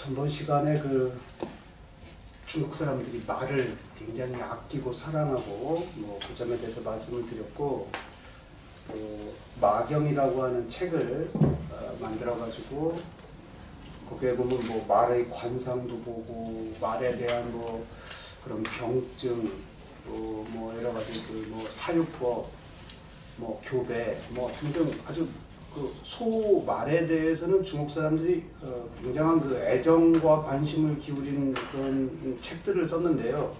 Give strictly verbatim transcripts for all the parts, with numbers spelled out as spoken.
전번 시간에 그 중국 사람들이 말을 굉장히 아끼고 사랑하고 뭐 그 점에 대해서 말씀을 드렸고, 또 마경이라고 하는 책을 어, 만들어가지고 거기에 보면 뭐 말의 관상도 보고 말에 대한 뭐 그런 병증, 또 뭐 여러 가지 그 뭐 사유법, 뭐 교배, 뭐 등등 아주 그 소 말에 대해서는 중국 사람들이 어, 굉장한 그 애정과 관심을 기울인 그런 책들을 썼는데요.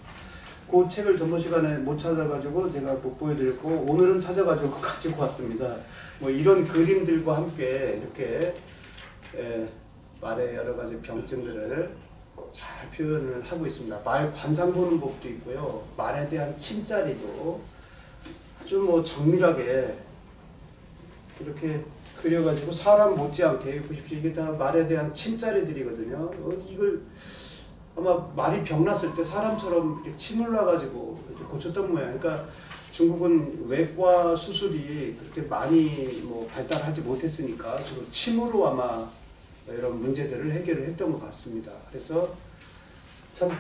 그 책을 전번 시간에 못 찾아가지고 제가 못 보여드렸고, 오늘은 찾아가지고 가지고 왔습니다. 뭐 이런 그림들과 함께 이렇게 예, 말의 여러 가지 병증들을 잘 표현을 하고 있습니다. 말 관상 보는 법도 있고요. 말에 대한 침자리도 아주 뭐 정밀하게 이렇게 그려가지고 사람 못지않게, 보십시오. 이게 다 말에 대한 침자리들이거든요. 이걸 아마 말이 병났을 때 사람처럼 이렇게 침 흘러가지고 고쳤던 모양. 그러니까 중국은 외과 수술이 그렇게 많이 뭐 발달하지 못했으니까 주로 침으로 아마 이런 문제들을 해결을 했던 것 같습니다. 그래서 참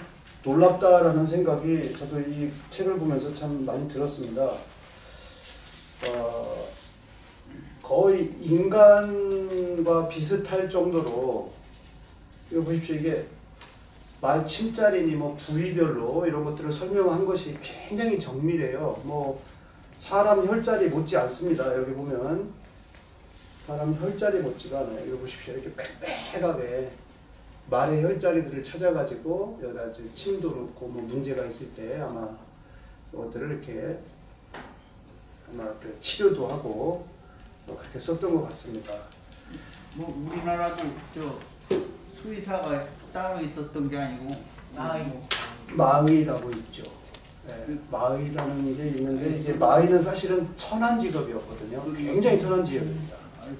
놀랍다라는 생각이 저도 이 책을 보면서 참 많이 들었습니다. 어, 거의 인간과 비슷할 정도로, 이거 보십시오. 이게 말 침자리니 뭐 부위별로 이런 것들을 설명한 것이 굉장히 정밀해요. 뭐 사람 혈자리 못지 않습니다. 여기 보면 사람 혈자리 못지가 않아요. 이거 보십시오. 이렇게 빽빽하게 말의 혈자리들을 찾아가지고 여러 가지 침도 놓고 뭐 문제가 있을 때 아마 그것들을 이렇게 아마 그 치료도 하고 뭐 그렇게 썼던 것 같습니다. 뭐 우리나라도 저 수의사가 따로 있었던 게 아니고 마의, 마의라고 있죠. 네, 마의라는 게 있는데 이제 마의는 사실은 천한 직업이었거든요. 굉장히 천한 직업입니다.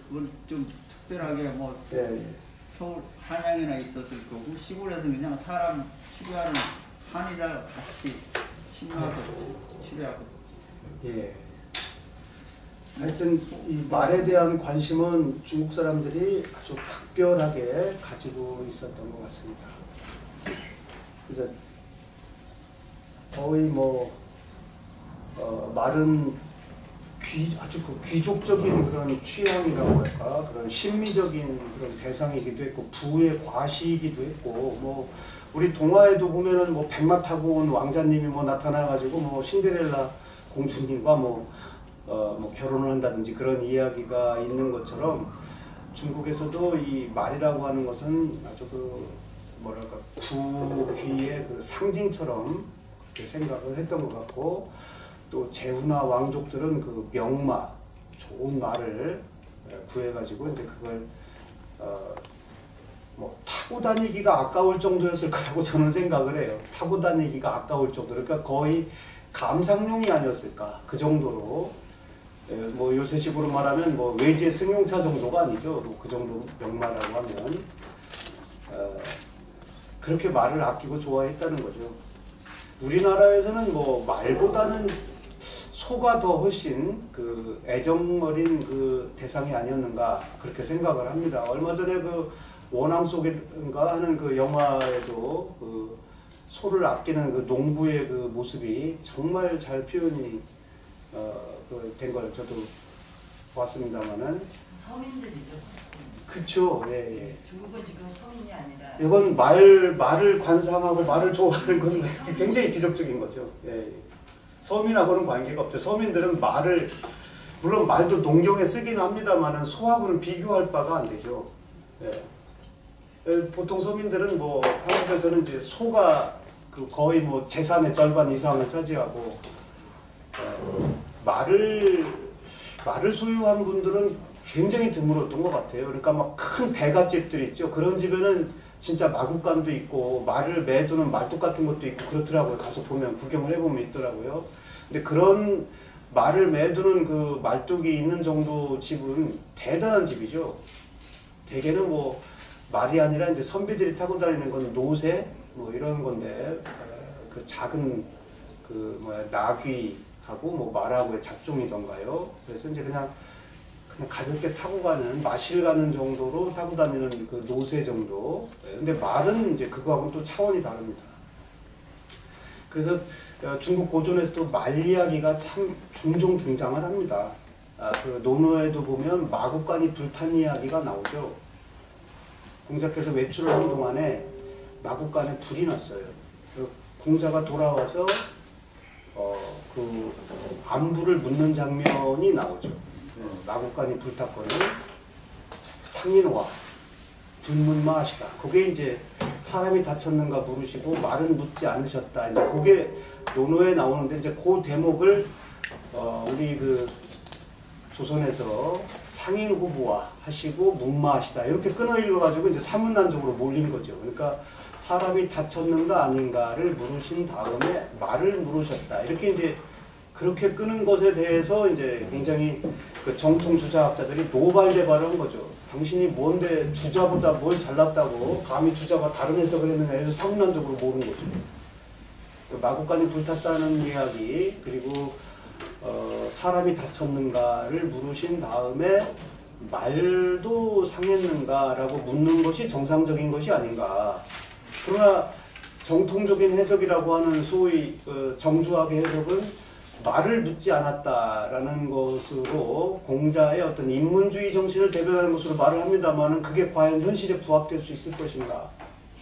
그건 좀 특별하게 뭐 네. 서울 한양이나 있었을 거고, 시골에서 그냥 사람 치료하는 한의사가 같이 치료하고 네. 치료하고. 예. 하여튼 이 말에 대한 관심은 중국 사람들이 아주 각별하게 가지고 있었던 것 같습니다. 그래서 거의 뭐 어, 말은 귀, 아주 그 귀족적인 그런 취향이라고 할까, 그런 심미적인 그런 대상이기도 했고, 부의 과시이기도 했고, 뭐 우리 동화에도 보면은 뭐 백마 타고 온 왕자님이 뭐 나타나가지고 뭐 신데렐라 공주님과 뭐, 어, 뭐 결혼을 한다든지 그런 이야기가 있는 것처럼 중국에서도 이 말이라고 하는 것은 아주 그 뭐랄까 부 귀의 그 상징처럼 그렇게 생각을 했던 것 같고, 또 제후나 왕족들은 그 명마, 좋은 말을 구해가지고 이제 그걸 어 뭐 타고 다니기가 아까울 정도였을 거라고 저는 생각을 해요. 타고 다니기가 아까울 정도로, 그러니까 거의 감상용이 아니었을까, 그 정도로. 뭐 요새식으로 말하면 뭐 외제 승용차 정도가 아니죠. 뭐 그 정도 명마라고 하면 어 그렇게 말을 아끼고 좋아했다는 거죠. 우리나라에서는 뭐 말보다는 소가 더 훨씬 그 애정어린 그 대상이 아니었는가 그렇게 생각을 합니다. 얼마 전에 그 원앙 속인가 하는 그 영화에도 그 소를 아끼는 그 농부의 그 모습이 정말 잘 표현이 어 그 된 걸 저도 봤습니다만은. 서민들이죠. 그렇죠. 예, 예. 중국은 지금 서민이 아니라. 이건 말 말을 관상하고 말을 좋아하는 것은 굉장히 기적적인 거죠. 예, 서민하고는 관계가 없죠. 서민들은 말을, 물론 말도 농경에 쓰긴 합니다만은 소하고는 비교할 바가 안 되죠. 예. 예, 보통 서민들은 뭐 한국에서는 이제 소가 그 거의 뭐 재산의 절반 이상을 차지하고, 예, 말을 말을 소유한 분들은 굉장히 드물었던 것 같아요. 그러니까 막 큰 대갓집들이 있죠. 그런 집에는 진짜 마구간도 있고 말을 매두는 말뚝 같은 것도 있고 그렇더라고요. 가서 보면, 구경을 해보면 있더라고요. 근데 그런 말을 매두는 그 말뚝이 있는 정도 집은 대단한 집이죠. 대개는 뭐 말이 아니라 이제 선비들이 타고 다니는 건 노새 뭐 이런 건데, 그 작은 그 뭐야 나귀하고 뭐 말하고의 잡종이던가요. 그래서 이제 그냥 가볍게 타고 가는, 마실 가는 정도로 타고 다니는 그 노새 정도. 근데 말은 이제 그거하고는 또 차원이 다릅니다. 그래서 중국 고전에서도 말 이야기가 참 종종 등장을 합니다. 그 논어에도 보면 마구간이 불탄 이야기가 나오죠. 공자께서 외출을 한 동안에 마구간에 불이 났어요. 공자가 돌아와서 어, 그 안부를 묻는 장면이 나오죠. 마구간이 불탔거니 상인와 불문마하시다. 그게 이제 사람이 다쳤는가 물으시고 말은 묻지 않으셨다. 이제 그게 논어에 나오는데, 이제 그 대목을 어, 우리 그 조선에서 상인 후부와 하시고 문마하시다 이렇게 끊어 읽어가지고 이제 사문난적으로 몰린 거죠. 그러니까 사람이 다쳤는가 아닌가를 물으신 다음에 말을 물으셨다. 이렇게 이제 그렇게 끄는 것에 대해서 이제 굉장히 그 정통 주자학자들이 노발대발을 한 거죠. 당신이 뭔데 주자보다 뭘 잘났다고, 감히 주자가 다른 해석을 했느냐 해서 사문난적으로 모른 거죠. 그 마구간이 불탔다는 이야기, 그리고 어, 사람이 다쳤는가를 물으신 다음에 말도 상했는가라고 묻는 것이 정상적인 것이 아닌가. 그러나 정통적인 해석이라고 하는 소위 그 정주학의 해석은 말을 묻지 않았다라는 것으로 공자의 어떤 인문주의 정신을 대변하는 것으로 말을 합니다만, 그게 과연 현실에 부합될 수 있을 것인가?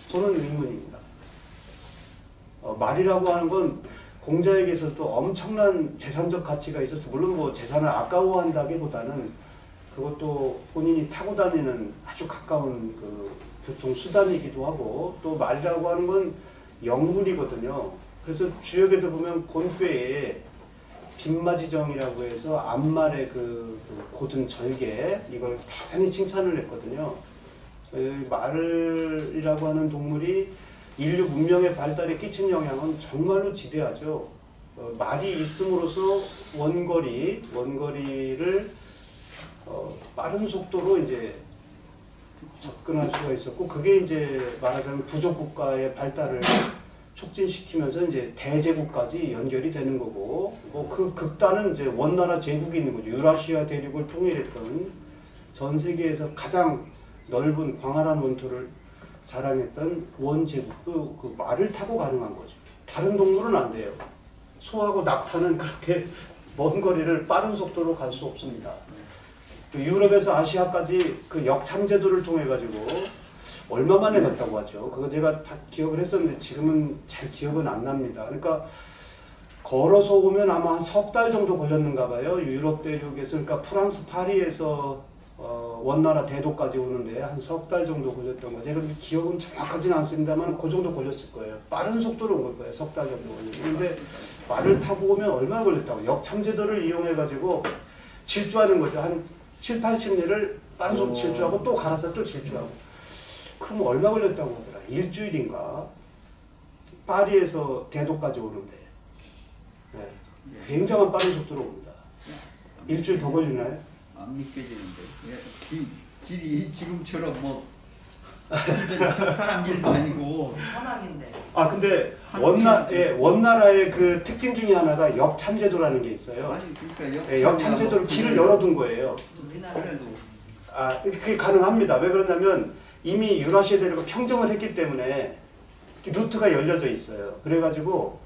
저는 의문입니다. 어, 말이라고 하는 건 공자에게서도 엄청난 재산적 가치가 있어서, 물론 뭐 재산을 아까워한다기보다는 그것도 본인이 타고 다니는 아주 가까운 그 교통수단이기도 하고, 또 말이라고 하는 건 영문이거든요. 그래서 주역에도 보면 곤괴에 빈마지정이라고 해서 암말의 그 고든 절개, 이걸 대단히 칭찬을 했거든요. 말이라고 하는 동물이 인류 문명의 발달에 끼친 영향은 정말로 지대하죠. 어, 말이 있음으로써 원거리, 원거리를 어, 빠른 속도로 이제 접근할 수가 있었고, 그게 이제 말하자면 부족국가의 발달을 촉진시키면서 이제 대제국까지 연결이 되는 거고, 뭐 그 극단은 이제 원나라 제국이 있는 거죠. 유라시아 대륙을 통일했던, 전 세계에서 가장 넓은 광활한 원토를 자랑했던 원제국도 그 말을 타고 가능한 거죠. 다른 동물은 안 돼요. 소하고 낙타는 그렇게 먼 거리를 빠른 속도로 갈 수 없습니다. 유럽에서 아시아까지 그 역참제도를 통해 가지고 얼마 만에 갔다고 하죠. 그거 제가 다 기억을 했었는데 지금은 잘 기억은 안 납니다. 그러니까 걸어서 오면 아마 한 석 달 정도 걸렸는가 봐요. 유럽 대륙에서, 그러니까 프랑스 파리에서 어, 원나라 대도까지 오는데 한 석 달 정도 걸렸던 거예요. 제가 기억은 정확하지는 않습니다만 그 정도 걸렸을 거예요. 빠른 속도로 온 거예요. 석 달 정도 걸렸어요. 근데 말을 타고 오면 얼마나 걸렸다고. 역참제도를 이용해가지고 질주하는 거죠. 한 칠, 팔십 리를 빠른 속도 질주하고 또 갈아서 또 질주하고. 그럼 얼마 걸렸다고 하더라. 일주일인가. 파리에서 대도까지 오는데. 네. 굉장한 빠른 속도로 옵니다. 일주일 더 걸리나요? 안 믿겨지는데. 길, 길이 지금처럼 뭐 편한 길도 아니고. 편한인데. 아 근데 원나, 예, 원나라의 그 특징 중에 하나가 역참제도라는 게 있어요. 아니 그러니까 예, 역참제도로 길을 열어둔 거예요. 우리나라에도. 아 그게 가능합니다. 왜 그러냐면 이미 유라시아 대륙을 평정을 했기 때문에 루트가 열려져 있어요. 그래가지고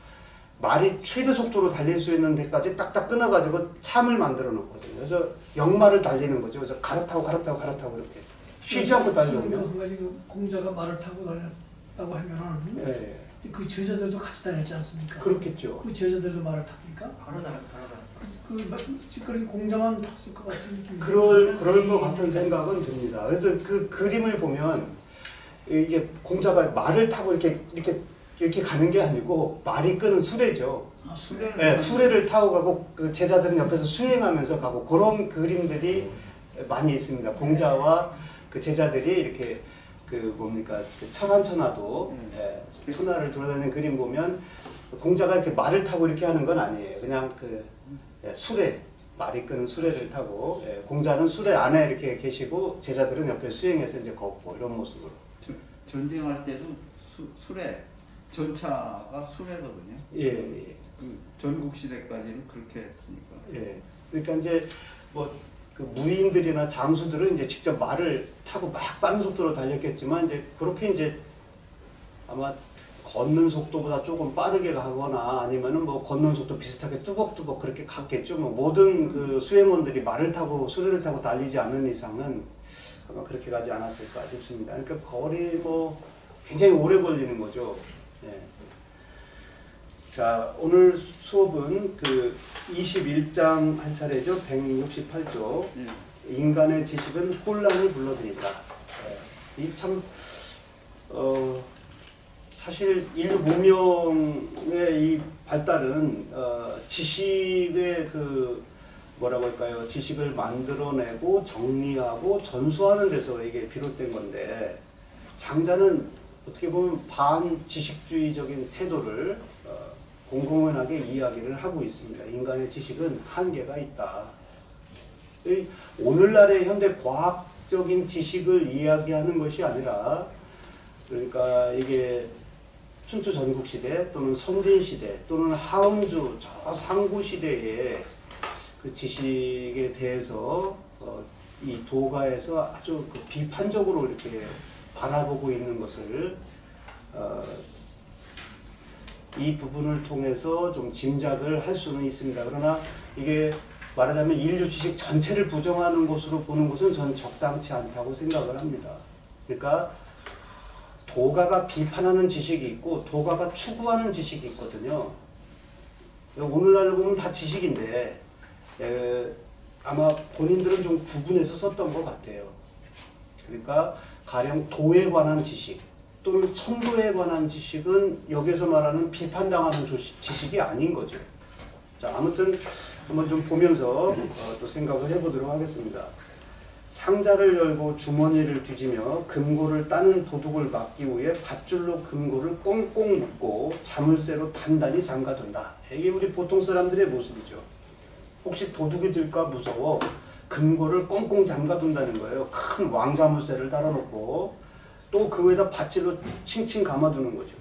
말이 최대 속도로 달릴 수 있는 데까지 딱딱 끊어가지고 참을 만들어 놓거든요. 그래서 역말을 달리는 거죠. 그래서 갈아타고 갈아타고 갈아타고 이렇게 쉬지 않고 달려오면. 한 가지 그 공자가 말을 타고 다녔다고 하면 네. 그 제자들도 같이 다녔지 않습니까? 그렇겠죠. 그 제자들도 말을 탑니까? 바로 나요. 그, 그 공장은 탔을 것 같은 느낌. 그럴, 그럴 것 같은 생각은 듭니다. 그래서 그 그림을 보면 이게 공자가 말을 타고 이렇게 이렇게 이렇게 가는 게 아니고 말이 끄는 수레죠. 아, 수레. 네, 수레를 타고 가고 그 제자들은 옆에서 수행하면서 가고, 그런 그림들이 많이 있습니다. 공자와 그 제자들이 이렇게 그 뭡니까 그 천안 천하도 음. 예, 천하를 돌아다니는 그림 보면 공자가 이렇게 말을 타고 이렇게 하는 건 아니에요. 그냥 그 예, 수레, 말이 끄는 수레를 타고, 예, 공자는 수레 안에 이렇게 계시고 제자들은 옆에 수행해서 이제 걷고, 이런 모습으로. 저, 전쟁할 때도 수, 수레, 전차가 수레거든요. 예, 예. 그 전국시대까지는 그렇게 했으니까. 예. 그러니까 이제 뭐 그 무인들이나 장수들은 이제 직접 말을 타고 막 빠른 속도로 달렸겠지만 이제 그렇게 이제 아마 걷는 속도보다 조금 빠르게 가거나 아니면은 뭐 걷는 속도 비슷하게 뚜벅뚜벅 그렇게 갔겠죠. 뭐 모든 그 수행원들이 말을 타고 수레를 타고 달리지 않는 이상은 아마 그렇게 가지 않았을까 싶습니다. 그러니까 거리 뭐 굉장히 오래 걸리는 거죠. 예. 자, 오늘 수업은 그 이십일 장 한 차례죠. 백육십팔 조. 음. 인간의 지식은 혼란을 불러들인다. 예. 이 참, 어, 사실 인류 문명의 이 발달은 어, 지식의 그 뭐라고 할까요? 지식을 만들어내고 정리하고 전수하는 데서 이게 비롯된 건데, 장자는 어떻게 보면 반지식주의적인 태도를 어, 공공연하게 이야기를 하고 있습니다. 인간의 지식은 한계가 있다. 이, 오늘날의 현대 과학적인 지식을 이야기하는 것이 아니라, 그러니까 이게 춘추전국시대 또는 선진시대 또는 하은주 저 상구시대의 그 지식에 대해서 어, 이 도가에서 아주 그 비판적으로 이렇게 바라보고 있는 것을 어, 이 부분을 통해서 좀 짐작을 할 수는 있습니다. 그러나 이게 말하자면 인류 지식 전체를 부정하는 것으로 보는 것은 저는 적당치 않다고 생각을 합니다. 그러니까 도가가 비판하는 지식이 있고 도가가 추구하는 지식이 있거든요. 오늘날을 보면 다 지식인데 에, 아마 본인들은 좀 구분해서 썼던 것 같아요. 그러니까 가령 도에 관한 지식 또는 천도에 관한 지식은 여기서 말하는 비판당하는 조식, 지식이 아닌 거죠. 자, 아무튼 한번 좀 보면서 어, 또 생각을 해보도록 하겠습니다. 상자를 열고 주머니를 뒤지며 금고를 따는 도둑을 막기 위해 밧줄로 금고를 꽁꽁 묶고 자물쇠로 단단히 잠가둔다. 이게 우리 보통 사람들의 모습이죠. 혹시 도둑이 들까 무서워 금고를 꽁꽁 잠가둔다는 거예요. 큰 왕자물쇠를 달아놓고 또 그 위에다 밧줄로 칭칭 감아두는 거죠.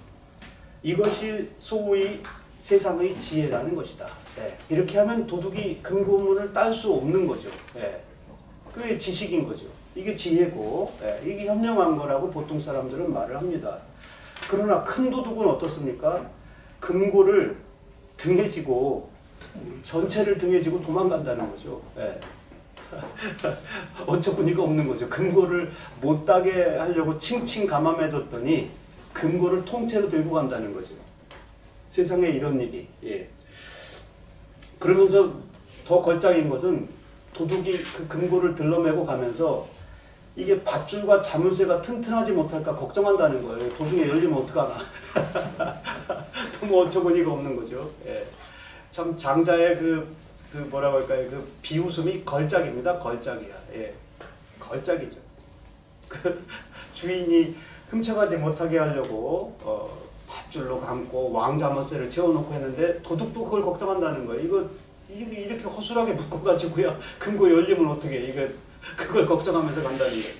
이것이 소위 세상의 지혜라는 것이다. 네. 이렇게 하면 도둑이 금고문을 딸 수 없는 거죠. 네. 그게 지식인 거죠. 이게 지혜고, 네. 이게 현명한 거라고 보통 사람들은 말을 합니다. 그러나 큰 도둑은 어떻습니까? 금고를 등에 지고 전체를 등에 지고 도망간다는 거죠. 네. 어처구니가 없는 거죠. 금고를 못 따게 하려고 칭칭 감아매뒀더니 금고를 통째로 들고 간다는 거죠. 세상에 이런 일이. 예. 그러면서 더 걸작인 것은 도둑이 그 금고를 들러매고 가면서 이게 밧줄과 자물쇠가 튼튼하지 못할까 걱정한다는 거예요. 도중에 열리면 어떡하나. 너무 어처구니가 없는 거죠. 예. 참 장자의 그, 그 뭐라고 할까요? 그 비웃음이 걸작입니다. 걸작이야. 예. 걸작이죠. 그 주인이 훔쳐가지 못하게 하려고 어, 밧줄로 감고 왕자물쇠를 채워놓고 했는데 도둑도 그걸 걱정한다는 거예요. 이거 이렇게 허술하게 묶어가지고요. 금고 열리면 어떻게 이거 그걸 걱정하면서 간다는 거예요.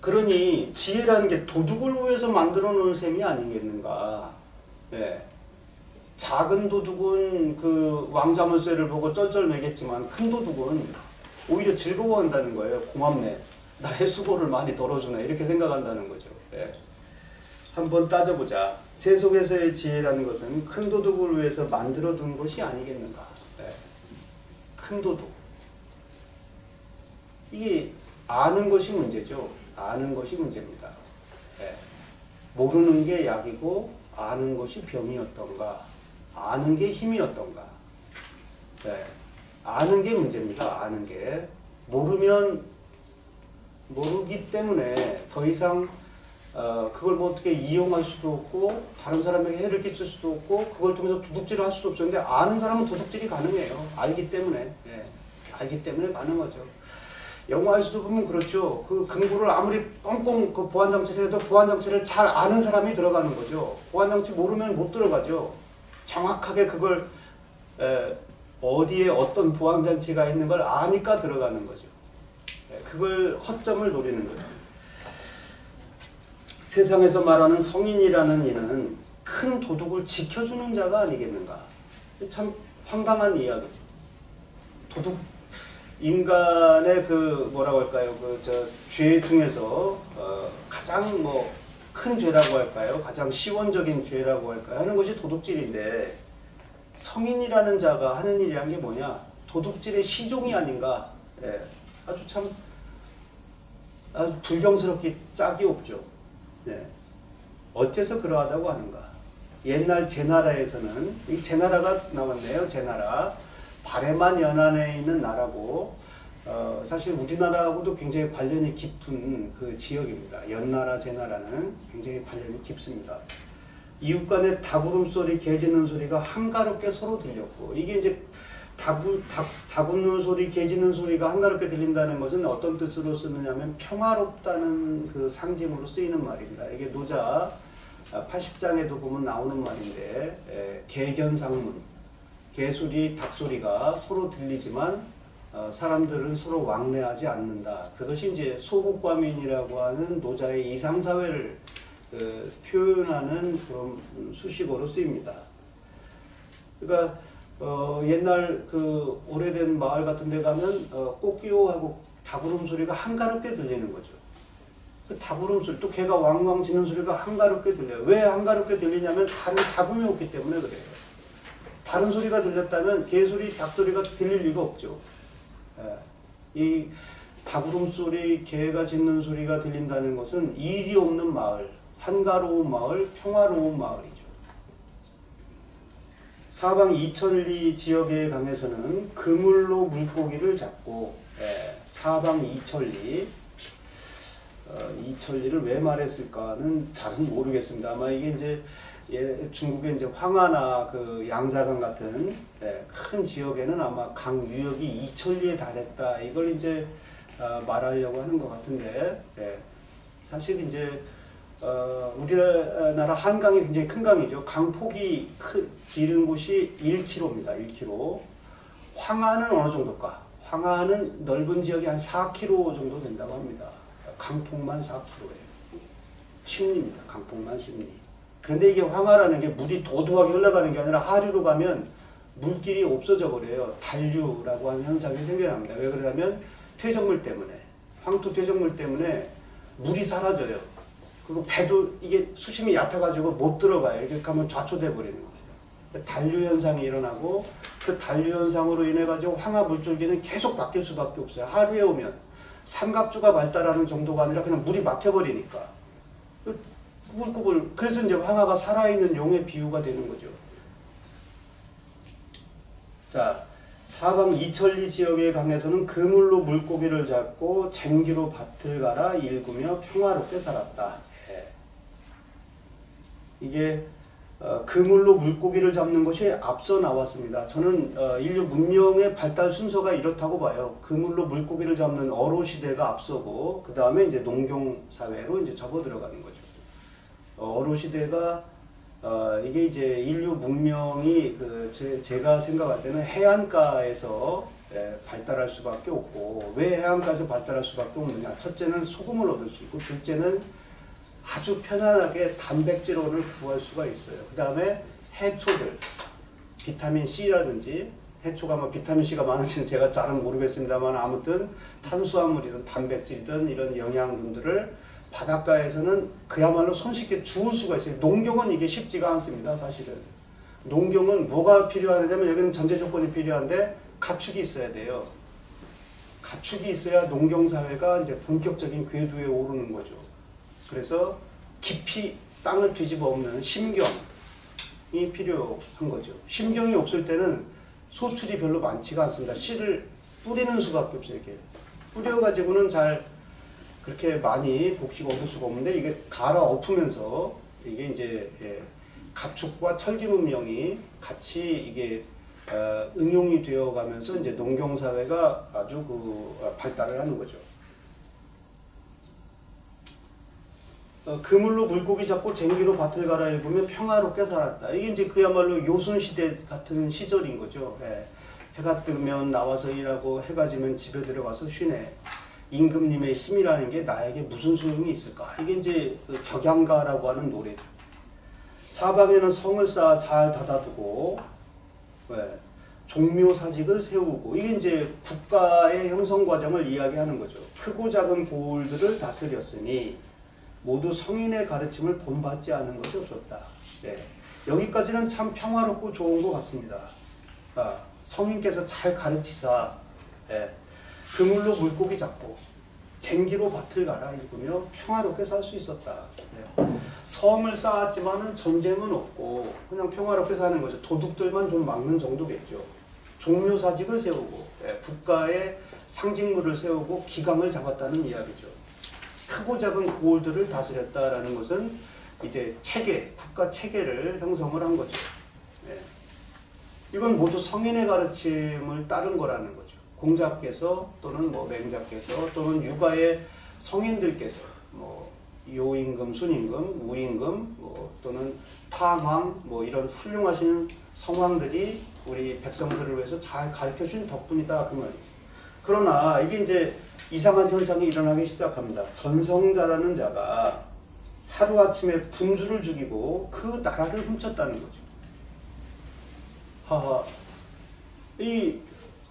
그러니 지혜라는 게 도둑을 위해서 만들어 놓은 셈이 아니겠는가. 예. 작은 도둑은 그 왕자물쇠를 보고 쩔쩔매겠지만 큰 도둑은 오히려 즐거워한다는 거예요. 고맙네. 나의 수고를 많이 덜어주네. 이렇게 생각한다는 거죠. 예. 한번 따져보자. 세속에서의 지혜라는 것은 큰 도둑을 위해서 만들어둔 것이 아니겠는가. 예. 큰 도둑. 이게 아는 것이 문제죠. 아는 것이 문제입니다. 예. 모르는 게 약이고 아는 것이 병이었던가. 아는 게 힘이었던가. 예. 아는 게 문제입니다. 아는 게. 모르면 모르기 때문에 더 이상 어, 그걸 뭐 어떻게 이용할 수도 없고 다른 사람에게 해를 끼칠 수도 없고 그걸 통해서 도둑질을 할 수도 없었는데 아는 사람은 도둑질이 가능해요. 알기 때문에. 예. 알기 때문에 가능하죠. 영화에서도 보면 그렇죠. 그 금고를 아무리 꽁꽁 그 보안장치를 해도 보안장치를 잘 아는 사람이 들어가는 거죠. 보안장치 모르면 못 들어가죠. 정확하게 그걸 에, 어디에 어떤 보안장치가 있는 걸 아니까 들어가는 거죠. 예. 그걸 허점을 노리는 거죠. 세상에서 말하는 성인이라는 이는 큰 도둑을 지켜주는 자가 아니겠는가. 참 황당한 이야기죠. 도둑, 인간의 그 뭐라고 할까요? 그 저 죄 중에서 어 가장 뭐 큰 죄라고 할까요? 가장 시원적인 죄라고 할까요? 하는 것이 도둑질인데, 성인이라는 자가 하는 일이란 게 뭐냐? 도둑질의 시종이 아닌가? 예. 아주 참 아주 불경스럽게 짝이 없죠. 예. 어째서 그러하다고 하는가? 옛날 제나라에서는, 이 제나라가 나왔네요. 제나라. 발해만 연안에 있는 나라고, 어, 사실 우리나라하고도 굉장히 관련이 깊은 그 지역입니다. 연나라, 제나라는 굉장히 관련이 깊습니다. 이웃 간의 닭 울음소리, 개 짖는 소리가 한가롭게 서로 들렸고, 이게 이제 닭, 닭, 닭 웃는 소리, 개 짖는 소리가 한가롭게 들린다는 것은 어떤 뜻으로 쓰느냐면 평화롭다는 그 상징으로 쓰이는 말입니다. 이게 노자 팔십 장에도 보면 나오는 말인데, 에, 개견상문, 개소리, 닭소리가 서로 들리지만 어, 사람들은 서로 왕래하지 않는다. 그것이 이제 소국과민이라고 하는 노자의 이상사회를 그, 표현하는 그런 수식어로 쓰입니다. 그러니까 어, 옛날 그 오래된 마을 같은 데 가면 어, 꼬끼오하고 닭울음 소리가 한가롭게 들리는 거죠. 그 닭울음 소리, 또 개가 왕왕 짖는 소리가 한가롭게 들려요. 왜 한가롭게 들리냐면 다른 잡음이 없기 때문에 그래요. 다른 소리가 들렸다면 개소리, 닭소리가 들릴 리가 없죠. 이 닭울음 소리, 개가 짖는 소리가 들린다는 것은 일이 없는 마을, 한가로운 마을, 평화로운 마을이죠. 사방 이천리 지역의 강에서는 그물로 물고기를 잡고, 사방 이천리, 이천리를 왜 말했을까는 잘은 모르겠습니다. 아마 이게 이제 예, 중국의 이제 황하나 그 양자강 같은 예, 큰 지역에는 아마 강 유역이 이천리에 달했다, 이걸 이제 어, 말하려고 하는 것 같은데, 예, 사실 이제 어, 우리나라 한강이 굉장히 큰 강이죠. 강폭이 크, 길은 곳이 일 킬로미터입니다. 일 킬로미터. 황하는 어느 정도일까? 황하는 넓은 지역이 한 사 킬로미터 정도 된다고 합니다. 강폭만 사 킬로미터예요. 십리입니다. 강폭만 십리. 근데 이게 황하라는 게 물이 도도하게 흘러가는 게 아니라 하류로 가면 물길이 없어져 버려요. 단류라고 하는 현상이 생겨납니다. 왜 그러냐면 퇴적물 때문에, 황토 퇴적물 때문에 물이 사라져요. 그리고 배도 이게 수심이 얕아가지고 못 들어가요. 이렇게 하면 좌초돼 버리는 거예요. 단류 현상이 일어나고, 그 단류 현상으로 인해 가지고 황하 물줄기는 계속 바뀔 수밖에 없어요. 하루에 오면 삼각주가 발달하는 정도가 아니라 그냥 물이 막혀버리니까. 꾸불꾸불. 그래서 이제 황하가 살아있는 용의 비유가 되는 거죠. 자, 사방 이천리 지역의 강에서는 그물로 물고기를 잡고 쟁기로 밭을 갈아 일구며 평화롭게 살았다. 예. 이게 어, 그물로 물고기를 잡는 것이 앞서 나왔습니다. 저는 어, 인류 문명의 발달 순서가 이렇다고 봐요. 그물로 물고기를 잡는 어로 시대가 앞서고, 그 다음에 이제 농경 사회로 이제 접어 들어가는 거죠. 어로 시대가 어, 이게 이제 인류 문명이 그 제, 제가 생각할 때는 해안가에서 예, 발달할 수밖에 없고, 왜 해안가에서 발달할 수밖에 없느냐? 첫째는 소금을 얻을 수 있고, 둘째는 아주 편안하게 단백질원을 구할 수가 있어요. 그 다음에 해초들, 비타민C라든지, 해초가 뭐 비타민C가 많은지는 제가 잘은 모르겠습니다만, 아무튼 탄수화물이든 단백질이든 이런 영양분들을 바닷가에서는 그야말로 손쉽게 주울 수가 있어요. 농경은 이게 쉽지가 않습니다. 사실은 농경은 뭐가 필요하냐면, 여기는 전제 조건이 필요한데 가축이 있어야 돼요. 가축이 있어야 농경사회가 이제 본격적인 궤도에 오르는 거죠. 그래서 깊이 땅을 뒤집어 엎는 심경이 필요한 거죠. 심경이 없을 때는 소출이 별로 많지가 않습니다. 씨를 뿌리는 수밖에 없어요. 이렇게 뿌려가지고는 잘 그렇게 많이 곡식 얻을 수가 없는데, 이게 갈아 엎으면서 이게 이제 예, 가축과 철기 문명이 같이 이게 어, 응용이 되어가면서 이제 농경 사회가 아주 그 발달을 하는 거죠. 어, 그물로 물고기 잡고 쟁기로 밭을 갈아입으면 평화롭게 살았다. 이게 이제 그야말로 요순시대 같은 시절인 거죠. 예, 해가 뜨면 나와서 일하고 해가 지면 집에 들어가서 쉬네. 임금님의 힘이라는 게 나에게 무슨 소용이 있을까? 이게 이제 그 격양가라고 하는 노래죠. 사방에는 성을 쌓아 잘 닫아두고, 네, 종묘사직을 세우고, 이게 이제 국가의 형성 과정을 이야기하는 거죠. 크고 작은 보울들을 다스렸으니 모두 성인의 가르침을 본받지 않은 것이 없었다. 네. 여기까지는 참 평화롭고 좋은 것 같습니다. 아, 성인께서 잘 가르치사 예. 그물로 물고기 잡고 쟁기로 밭을 갈아 일구며 평화롭게 살 수 있었다. 예. 섬을 쌓았지만은 전쟁은 없고 그냥 평화롭게 사는 거죠. 도둑들만 좀 막는 정도겠죠. 종묘사직을 세우고 예. 국가의 상징물을 세우고 기강을 잡았다는 이야기죠. 크고 작은 고을들을 다스렸다라는 것은 이제 체계, 국가 체계를 형성을 한 거죠. 예. 이건 모두 성인의 가르침을 따른 거라는 거죠. 공자께서 또는 뭐 맹자께서 또는 육아의 성인들께서 뭐 요임금, 순임금, 우임금 뭐 또는 탕왕 뭐 이런 훌륭하신 성왕들이 우리 백성들을 위해서 잘 가르쳐준 덕분이다 그 말이죠. 그러나 이게 이제 이상한 현상이 일어나기 시작합니다. 전성자라는 자가 하루아침에 군주를 죽이고 그 나라를 훔쳤다는 거죠. 하하, 이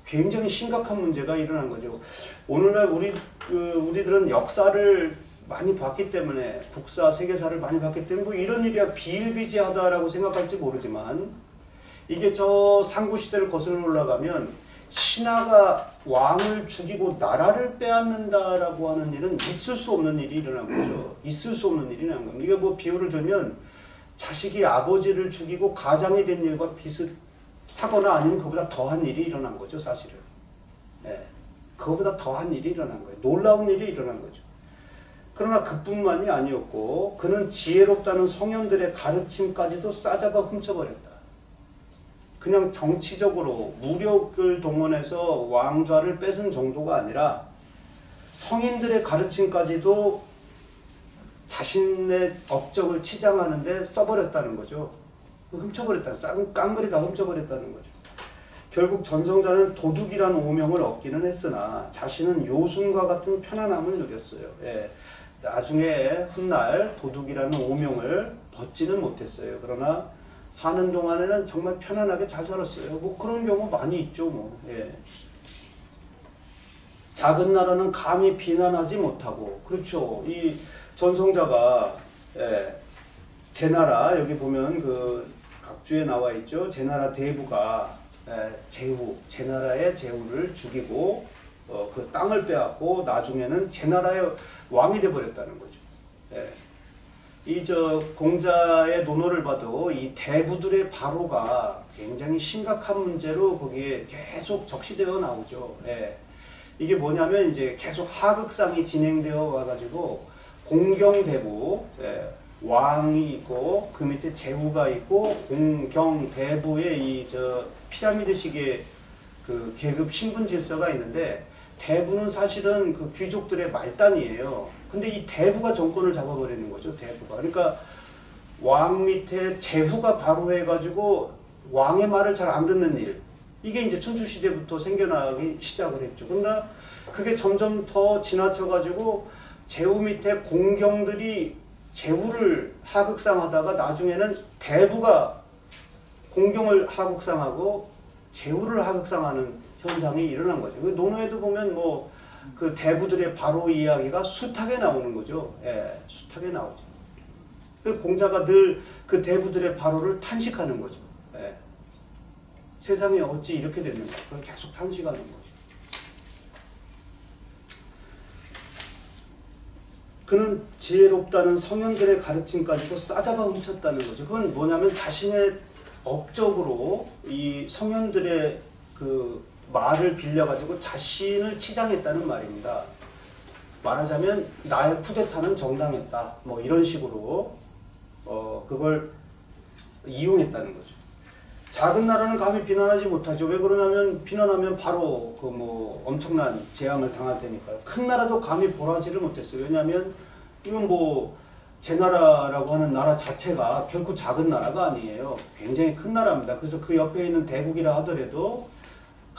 굉장히 심각한 문제가 일어난 거죠. 오늘날 우리 그 우리들은 역사를 많이 봤기 때문에 국사, 세계사를 많이 봤기 때문에 뭐 이런 일이야 비일비재하다라고 생각할지 모르지만 이게 저 삼고시대를 거슬러 올라가면 신하가 왕을 죽이고 나라를 빼앗는다라고 하는 일은 있을 수 없는 일이 일어난 거죠. 있을 수 없는 일이 일어난 겁니다. 이게 뭐 비유를 들면 자식이 아버지를 죽이고 가장이 된 일과 비슷하거나 아니면 그보다 더한 일이 일어난 거죠, 사실은. 예. 그거보다 더한 일이 일어난 거예요. 놀라운 일이 일어난 거죠. 그러나 그뿐만이 아니었고, 그는 지혜롭다는 성현들의 가르침까지도 싸잡아 훔쳐버렸다. 그냥 정치적으로 무력을 동원해서 왕좌를 뺏은 정도가 아니라, 성인들의 가르침까지도 자신의 업적을 치장하는데 써버렸다는 거죠. 훔쳐버렸다는, 깡그리다 훔쳐버렸다는 거죠. 결국 전성자는 도둑이란 오명을 얻기는 했으나 자신은 요순과 같은 편안함을 누렸어요. 예. 나중에 훗날 도둑이라는 오명을 벗지는 못했어요. 그러나 사는 동안에는 정말 편안하게 잘 살았어요. 뭐 그런 경우 많이 있죠. 뭐. 예. 작은 나라는 감히 비난하지 못하고, 그렇죠. 이 전성자가 예, 제나라 여기 보면 그 각주에 나와 있죠. 제나라 대부가 예, 제후 제나라의 제후를 죽이고 어, 그 땅을 빼앗고 나중에는 제나라의 왕이 돼버렸다는 거죠. 예. 이 저 공자의 논어를 봐도 이 대부들의 바로가 굉장히 심각한 문제로 거기에 계속 적시되어 나오죠. 예. 이게 뭐냐면 이제 계속 하극상이 진행되어 와가지고. 공경대부, 예, 왕이 있고 그 밑에 제후가 있고 공경대부의 이 저 피라미드식의 그 계급 신분 질서가 있는데 대부는 사실은 그 귀족들의 말단이에요. 근데 이 대부가 정권을 잡아버리는 거죠. 대부가. 그러니까 왕 밑에 제후가 바로 해가지고 왕의 말을 잘 안 듣는 일. 이게 이제 춘추시대부터 생겨나기 시작을 했죠. 그러나 그게 점점 더 지나쳐가지고 제후 밑에 공경들이 제후를 하극상하다가 나중에는 대부가 공경을 하극상하고 제후를 하극상하는 현상이 일어난 거죠. 논어에도 보면 뭐 그 대부들의 바로 이야기가 숱하게 나오는 거죠. 예, 숱하게 나오죠. 공자가 늘 그 대부들의 바로를 탄식하는 거죠. 예. 세상이 어찌 이렇게 됐는가? 그걸 계속 탄식하는 거죠. 그는 지혜롭다는 성현들의 가르침까지도 싸잡아 훔쳤다는 거죠. 그건 뭐냐면 자신의 업적으로 이 성현들의 그 말을 빌려가지고 자신을 치장했다는 말입니다. 말하자면 나의 쿠데타는 정당했다. 뭐 이런 식으로 어 그걸 이용했다는 거죠. 작은 나라는 감히 비난하지 못하죠. 왜 그러냐면 비난하면 바로 그 뭐 엄청난 재앙을 당할 테니까요. 큰 나라도 감히 보라지를 못했어요. 왜냐하면 이건 뭐 제나라라고 하는 나라 자체가 결코 작은 나라가 아니에요. 굉장히 큰 나라입니다. 그래서 그 옆에 있는 대국이라 하더라도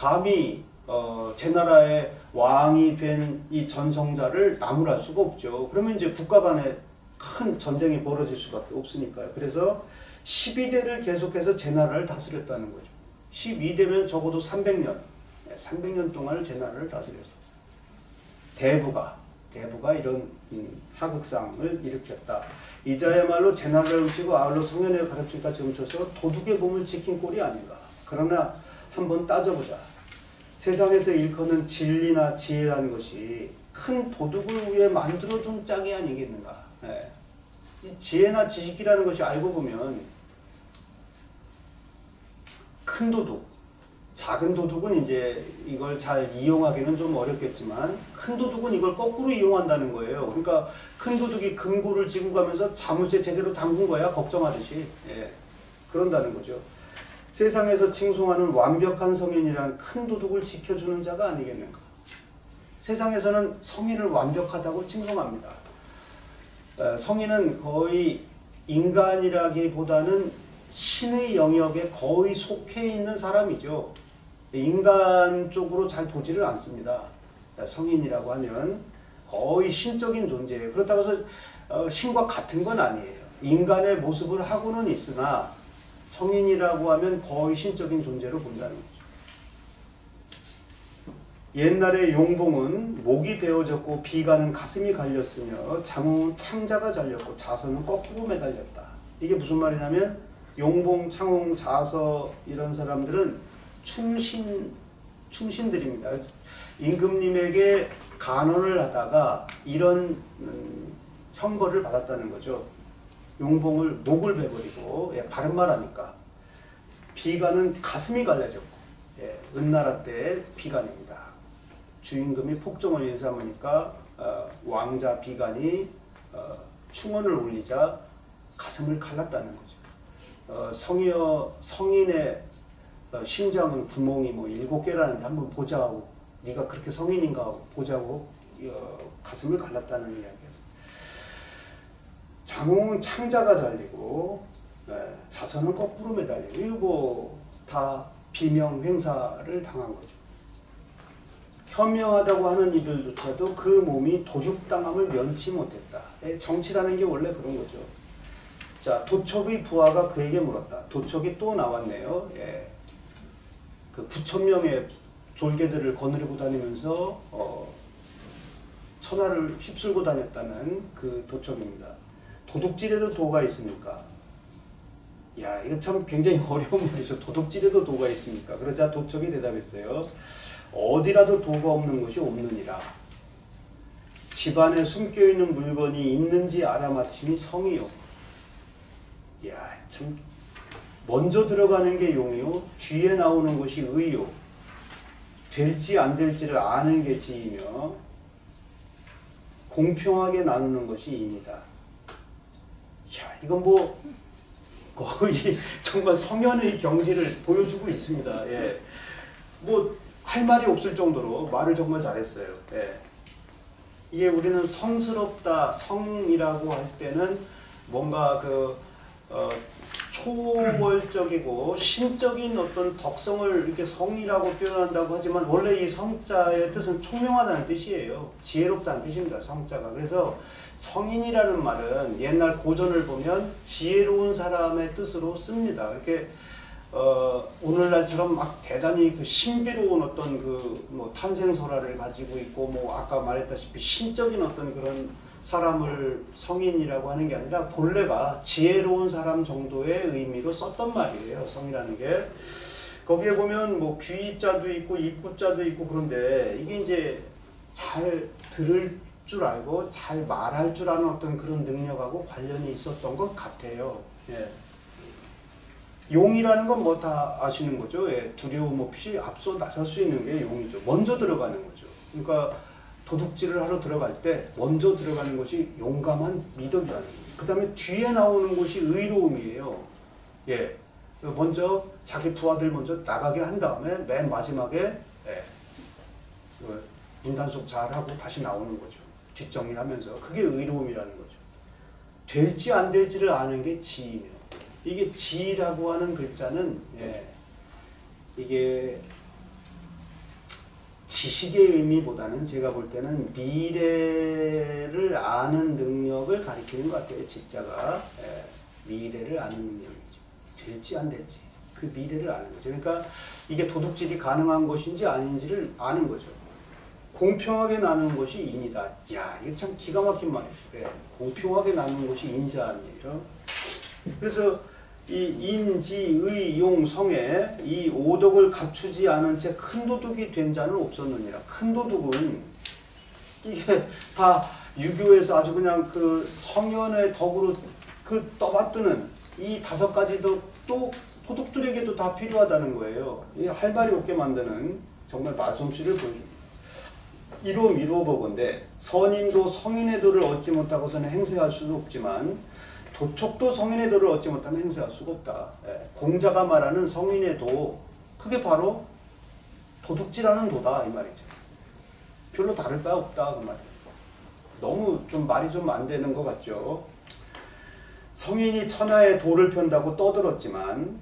감히 어 제나라의 왕이 된 이 전성자를 나무랄 수가 없죠. 그러면 이제 국가 간에 큰 전쟁이 벌어질 수밖에 없으니까요. 그래서 십이 대를 계속해서 제나라를 다스렸다는 거죠. 십이 대면 적어도 삼백 년, 삼백 년 동안을 제나라를 다스렸어요. 대부가, 대부가 이런 음, 하극상을 일으켰다. 이자야말로 제나라를 훔치고 아울러 성현의 가르침까지 훔쳐서 도둑의 몸을 지킨 꼴이 아닌가. 그러나 한번 따져보자. 세상에서 일컫는 진리나 지혜라는 것이 큰 도둑을 위해 만들어둔 짝이 아니겠는가. 예. 이 지혜나 지식이라는 것이 알고 보면 큰 도둑, 작은 도둑은 이제 이걸 잘 이용하기는 좀 어렵겠지만 큰 도둑은 이걸 거꾸로 이용한다는 거예요. 그러니까 큰 도둑이 금고를 지고 가면서 자물쇠 제대로 담근 거야, 걱정하듯이. 예. 그런다는 거죠. 세상에서 칭송하는 완벽한 성인이란 큰 도둑을 지켜주는 자가 아니겠는가. 세상에서는 성인을 완벽하다고 칭송합니다. 성인은 거의 인간이라기보다는 신의 영역에 거의 속해 있는 사람이죠. 인간 쪽으로 잘 보지를 않습니다. 성인이라고 하면 거의 신적인 존재예요. 그렇다고 해서 신과 같은 건 아니에요. 인간의 모습을 하고는 있으나 성인이라고 하면 거의 신적인 존재로 본다는 거죠. 옛날에 용봉은 목이 베어졌고 비가는 가슴이 갈렸으며 장홍은 창자가 잘렸고 자서는 거꾸로 매달렸다. 이게 무슨 말이냐면 용봉, 창홍, 자서 이런 사람들은 충신, 충신들입니다. 임금님에게 간언을 하다가 이런 음, 형벌을 받았다는 거죠. 용봉을 목을 베버리고, 예, 바른 말 하니까. 비가는 가슴이 갈라졌고, 예, 은나라 때의 비간입니다. 주임금이 폭정을 일삼으니까 어, 왕자 비간이 어, 충언을 올리자 가슴을 갈랐다는 거죠. 어, 성여, 성인의 어, 심장은 구멍이 뭐 일곱 개라는데 한번 보자고, 네가 그렇게 성인인가 하고 보자고 어, 가슴을 갈랐다는 이야기예요. 장홍은 창자가 잘리고, 예, 자선은 거꾸로 매달리고, 이거 뭐 다 비명횡사를 당한 거죠. 현명하다고 하는 이들조차도 그 몸이 도둑당함을 면치 못했다. 예, 정치라는 게 원래 그런 거죠. 자, 도척의 부하가 그에게 물었다. 도척이 또 나왔네요. 예. 그 구천 명의 졸개들을 거느리고 다니면서 어, 천하를 휩쓸고 다녔다는 그 도척입니다. 도둑질에도 도가 있습니까? 야, 이거 참 굉장히 어려운 말이죠. 도둑질에도 도가 있습니까? 그러자 도척이 대답했어요. 어디라도 도가 없는 곳이 없느니라. 집안에 숨겨있는 물건이 있는지 알아맞힘이 성이요. 야, 참 먼저 들어가는 게 용이요, 뒤에 나오는 것이 의요. 될지 안 될지를 아는 게 지이며 공평하게 나누는 것이 이입니다. 야, 이건 뭐 거의 정말 성현의 경지를 보여주고 있습니다. 예. 뭐 할 말이 없을 정도로 말을 정말 잘했어요. 예. 이게 우리는 성스럽다, 성이라고 할 때는 뭔가 그 어, 초월적이고 신적인 어떤 덕성을 이렇게 성이라고 표현한다고 하지만 원래 이 성자의 뜻은 총명하다는 뜻이에요. 지혜롭다는 뜻입니다. 성자가. 그래서 성인이라는 말은 옛날 고전을 보면 지혜로운 사람의 뜻으로 씁니다. 이렇게 어, 오늘날처럼 막 대단히 그 신비로운 어떤 그 뭐 탄생설화를 가지고 있고 뭐 아까 말했다시피 신적인 어떤 그런 사람을 성인이라고 하는 게 아니라 본래가 지혜로운 사람 정도의 의미로 썼던 말이에요. 성이라는 게. 거기에 보면 뭐 귀자도 있고 입구자도 있고 그런데 이게 이제 잘 들을 줄 알고 잘 말할 줄 아는 어떤 그런 능력하고 관련이 있었던 것 같아요. 예. 용이라는 건 뭐 다 아시는 거죠. 예. 두려움 없이 앞서 나설 수 있는 게 용이죠. 먼저 들어가는 거죠. 그러니까 도둑질을 하러 들어갈 때 먼저 들어가는 것이 용감한 미덕이라는 거예요. 그 다음에 뒤에 나오는 것이 의로움이에요. 예, 먼저 자기 부하들 먼저 나가게 한 다음에 맨 마지막에 예, 문단속 잘하고 다시 나오는 거죠. 뒷정리하면서. 그게 의로움이라는 거죠. 될지 안 될지를 아는 게 지이며, 이게 지라고 하는 글자는 예, 이게 지식의 의미보다는 제가 볼 때는 미래를 아는 능력을 가리키는 것 같아요. 지자가. 예, 미래를 아는 능력이죠. 될지 안 될지. 그 미래를 아는 거죠. 그러니까 이게 도둑질이 가능한 것인지 아닌지를 아는 거죠. 공평하게 나누는 것이 인이다. 야, 이게 참 기가 막힌 말이죠. 네. 공평하게 나누는 것이 인자한 일이죠. 그래서 이 인지의 용성에 이 오덕을 갖추지 않은 채 큰 도둑이 된 자는 없었느니라. 큰 도둑은 이게 다 유교에서 아주 그냥 그 성현의 덕으로 그 떠받드는 이 다섯 가지도 또 도둑들에게도 다 필요하다는 거예요. 이 할 말이 없게 만드는 정말 말솜씨를 보여줍니다. 이로 미루어 보건대 선인도 성인의 도를 얻지 못하고서는 행세할 수도 없지만 도척도 성인의 도를 얻지 못하면 행세할 수가 없다. 예. 공자가 말하는 성인의 도, 그게 바로 도둑질하는 도다 이 말이죠. 별로 다를 바 없다 그 말이에요. 너무 좀 말이 좀 안 되는 것 같죠. 성인이 천하의 도를 편다고 떠들었지만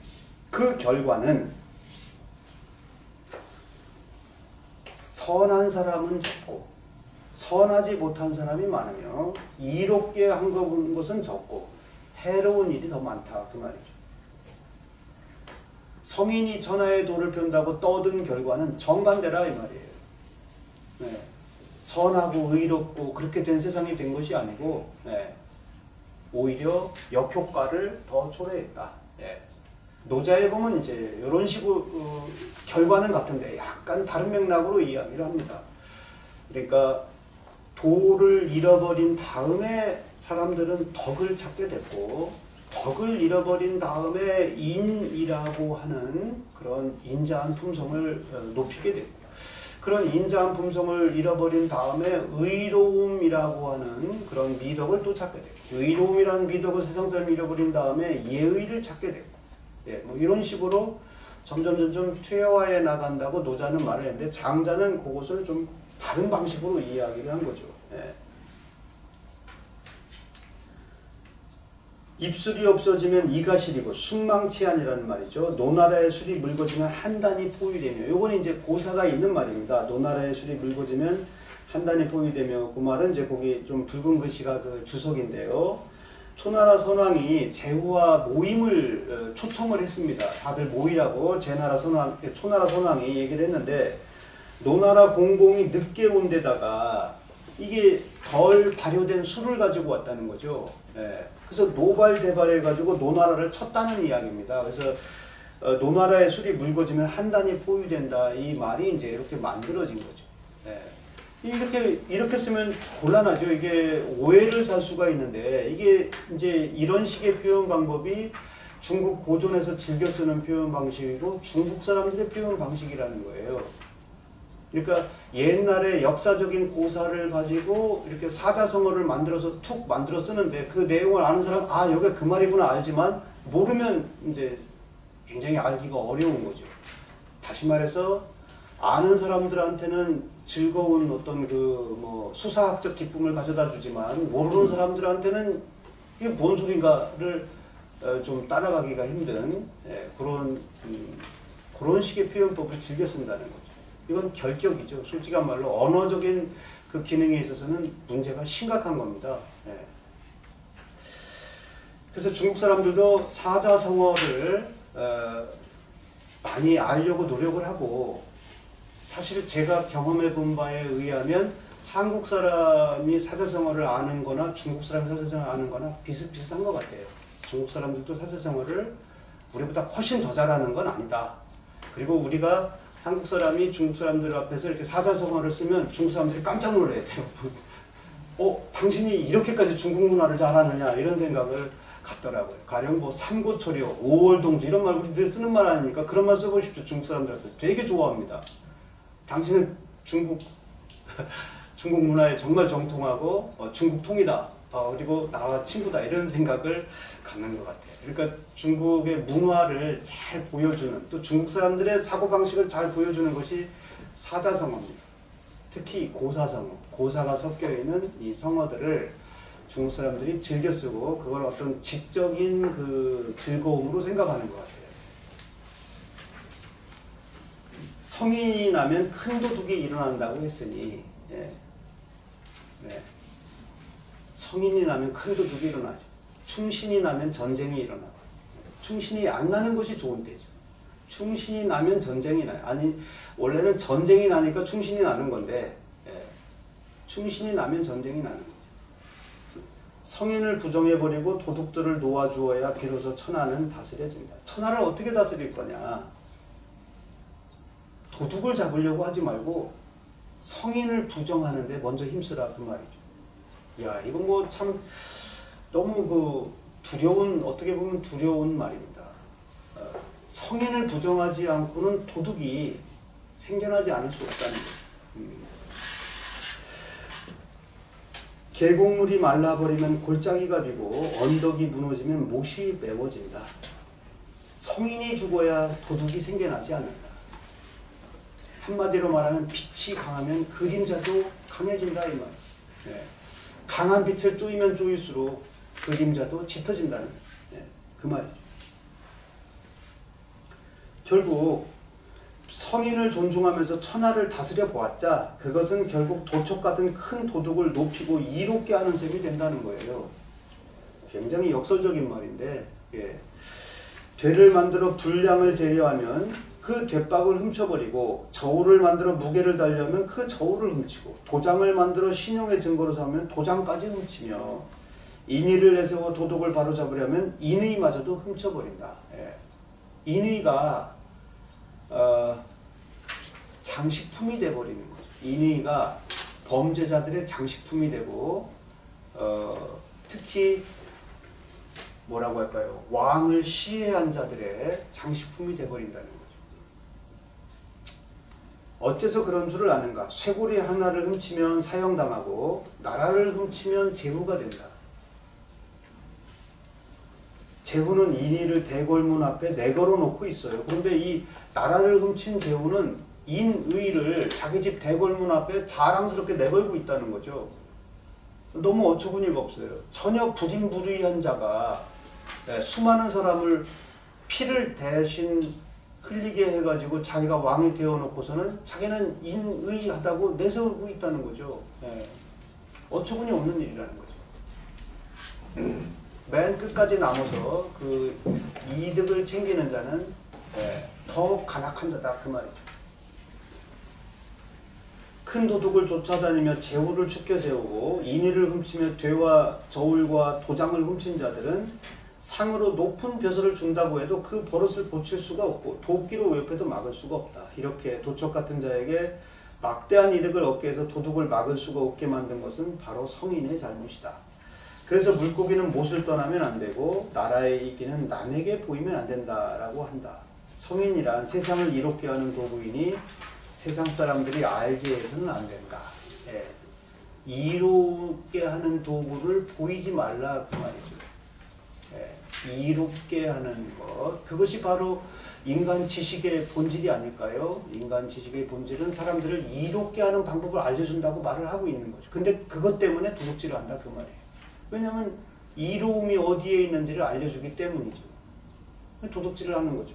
그 결과는 선한 사람은 적고 선하지 못한 사람이 많으며 이롭게 한 것은 적고 해로운 일이 더 많다 그 말이죠. 성인이 천하의 도를 편다고 떠든 결과는 정반대라 이 말이에요. 네. 선하고 의롭고 그렇게 된 세상이 된 것이 아니고 네. 오히려 역효과를 더 초래했다. 예. 노자에 보면 이제 이런 식으로 어, 결과는 같은데 약간 다른 맥락으로 이야기를 합니다. 그러니까 도를 잃어버린 다음에 사람들은 덕을 찾게 됐고 덕을 잃어버린 다음에 인이라고 하는 그런 인자한 품성을 높이게 됐고 그런 인자한 품성을 잃어버린 다음에 의로움이라고 하는 그런 미덕을 또 찾게 되고 의로움이라는 미덕을 세상 사람이 잃어버린 다음에 예의를 찾게 되고 예, 뭐 이런 식으로 점점 점점 퇴화해 나간다고 노자는 말을 했는데 장자는 그것을 좀 다른 방식으로 이야기를 한 거죠. 예. 입술이 없어지면 이가 시리고 숭망치한이라는 말이죠. 노나라의 술이 묽어지면 한 단이 포위되며 요거는 이제 고사가 있는 말입니다. 노나라의 술이 묽어지면 한 단이 포위되며 그 말은 이제 거기 좀 붉은 글씨가 그 주석인데요. 초나라 선왕이 제후와 모임을 초청을 했습니다. 다들 모이라고 제나라 선왕, 초나라 선왕이 얘기를 했는데 노나라 공공이 늦게 온 데다가 이게 덜 발효된 술을 가지고 왔다는 거죠. 예. 그래서 노발대발해가지고 노나라를 쳤다는 이야기입니다. 그래서 어, 노나라의 술이 묽어지면 한 단이 포유된다 이 말이 이제 이렇게 만들어진 거죠. 예. 이렇게 이렇게 쓰면 곤란하죠. 이게 오해를 살 수가 있는데 이게 이제 이런 식의 표현 방법이 중국 고전에서 즐겨 쓰는 표현 방식이고 중국 사람들의 표현 방식이라는 거예요. 그러니까 옛날에 역사적인 고사를 가지고 이렇게 사자성어를 만들어서 툭 만들어 쓰는데 그 내용을 아는 사람 아 여기 그 말이구나 알지만 모르면 이제 굉장히 알기가 어려운 거죠. 다시 말해서 아는 사람들한테는 즐거운 어떤 그 뭐 수사학적 기쁨을 가져다 주지만 모르는 사람들한테는 이게 뭔 소린가를 좀 따라가기가 힘든 예, 그런 음, 그런 식의 표현법을 즐겨 쓴다는 거죠. 이건 결격이죠. 솔직한 말로 언어적인 그 기능에 있어서는 문제가 심각한 겁니다. 예. 그래서 중국 사람들도 사자성어를 어, 많이 알려고 노력을 하고 사실 제가 경험해 본 바에 의하면 한국 사람이 사자성어를 아는 거나 중국 사람이 사자성어를 아는 거나 비슷비슷한 것 같아요. 중국 사람들도 사자성어를 우리보다 훨씬 더 잘하는 건 아니다. 그리고 우리가 한국 사람이 중국 사람들 앞에서 이렇게 사자성어를 쓰면 중국 사람들이 깜짝 놀래요. 대부분. 어, 당신이 이렇게까지 중국 문화를 잘하느냐 이런 생각을 갖더라고요. 가령 뭐 삼고초려, 오월동지 이런 말 우리들 쓰는 말 아닙니까? 그런 말 써보십시오. 중국 사람들 앞에서 되게 좋아합니다. 당신은 중국 중국 문화에 정말 정통하고 어, 중국 통이다. 어, 그리고 나와 친구다 이런 생각을 갖는 것 같아요. 그러니까 중국의 문화를 잘 보여주는 또 중국 사람들의 사고방식을 잘 보여주는 것이 사자성어입니다. 특히 고사성어, 고사가 섞여있는 이 성어들을 중국 사람들이 즐겨 쓰고 그걸 어떤 지적인 그 즐거움으로 생각하는 것 같아요. 성인이 나면 큰 도둑이 일어난다고 했으니 예. 네. 성인이 나면 큰 도둑이 일어나죠. 충신이 나면 전쟁이 일어나고 충신이 안 나는 것이 좋은 때죠. 충신이 나면 전쟁이 나요. 아니, 원래는 전쟁이 나니까 충신이 나는 건데, 예. 충신이 나면 전쟁이 나는 거죠. 성인을 부정해버리고 도둑들을 놓아주어야 비로소 천하는 다스려진다. 천하를 어떻게 다스릴 거냐? 도둑을 잡으려고 하지 말고 성인을 부정하는데 먼저 힘쓰라, 그 말이죠. 야, 이건 뭐 참 너무 그 두려운, 어떻게 보면 두려운 말입니다. 성인을 부정하지 않고는 도둑이 생겨나지 않을 수 없다는 거죠. 음. 계곡물이 말라버리면 골짜기가 비고 언덕이 무너지면 못이 메워진다. 성인이 죽어야 도둑이 생겨나지 않는다. 한마디로 말하면 빛이 강하면 그림자도 강해진다, 이 말. 네. 강한 빛을 쪼이면 쪼일수록 그림자도 짙어진다는, 네, 그 말이죠. 결국 성인을 존중하면서 천하를 다스려 보았자 그것은 결국 도척 같은 큰 도둑을 높이고 이롭게 하는 셈이 된다는 거예요. 굉장히 역설적인 말인데, 예. 죄를 만들어 불량을 재려하면 그 뒷박을 훔쳐버리고, 저울을 만들어 무게를 달려면 그 저울을 훔치고, 도장을 만들어 신용의 증거로 삼으면 도장까지 훔치며, 인의를 내세워 도둑을 바로잡으려면 인의마저도 훔쳐버린다. 예. 인의가 어, 장식품이 돼버리는 거죠. 인의가 범죄자들의 장식품이 되고, 어, 특히 뭐라고 할까요? 왕을 시해한 자들의 장식품이 돼버린다는 거죠. 어째서 그런 줄을 아는가? 쇠고리 하나를 훔치면 사형당하고 나라를 훔치면 재후가 된다. 제후는 인의를 대궐문 앞에 내걸어 놓고 있어요. 그런데 이 나라를 훔친 제후는 인의를 자기 집 대궐문 앞에 자랑스럽게 내걸고 있다는 거죠. 너무 어처구니가 없어요. 전혀 불인불의한 자가 수많은 사람을 피를 대신 흘리게 해가지고 자기가 왕이 되어놓고서는 자기는 인의하다고 내세우고 있다는 거죠. 어처구니 없는 일이라는 거죠. 맨 끝까지 남아서 그 이득을 챙기는 자는 더 간악한 자다, 그 말이죠. 큰 도둑을 쫓아다니며 재우를 축켜 세우고 인의를 훔치며 죄와 저울과 도장을 훔친 자들은 상으로 높은 벼슬을 준다고 해도 그 버릇을 고칠 수가 없고 도끼로 외패도 막을 수가 없다. 이렇게 도척 같은 자에게 막대한 이득을 얻게 해서 도둑을 막을 수가 없게 만든 것은 바로 성인의 잘못이다. 그래서 물고기는 못을 떠나면 안 되고 나라의 이기는 남에게 보이면 안 된다라고 한다. 성인이란 세상을 이롭게 하는 도구이니 세상 사람들이 알게 해서는 안 된다. 예. 이롭게 하는 도구를 보이지 말라, 그 말이죠. 예. 이롭게 하는 것, 그것이 바로 인간 지식의 본질이 아닐까요? 인간 지식의 본질은 사람들을 이롭게 하는 방법을 알려준다고 말을 하고 있는 거죠. 근데 그것 때문에 도둑질을 한다, 그 말이에요. 왜냐하면 이로움이 어디에 있는지를 알려주기 때문이죠. 도둑질을 하는 거죠.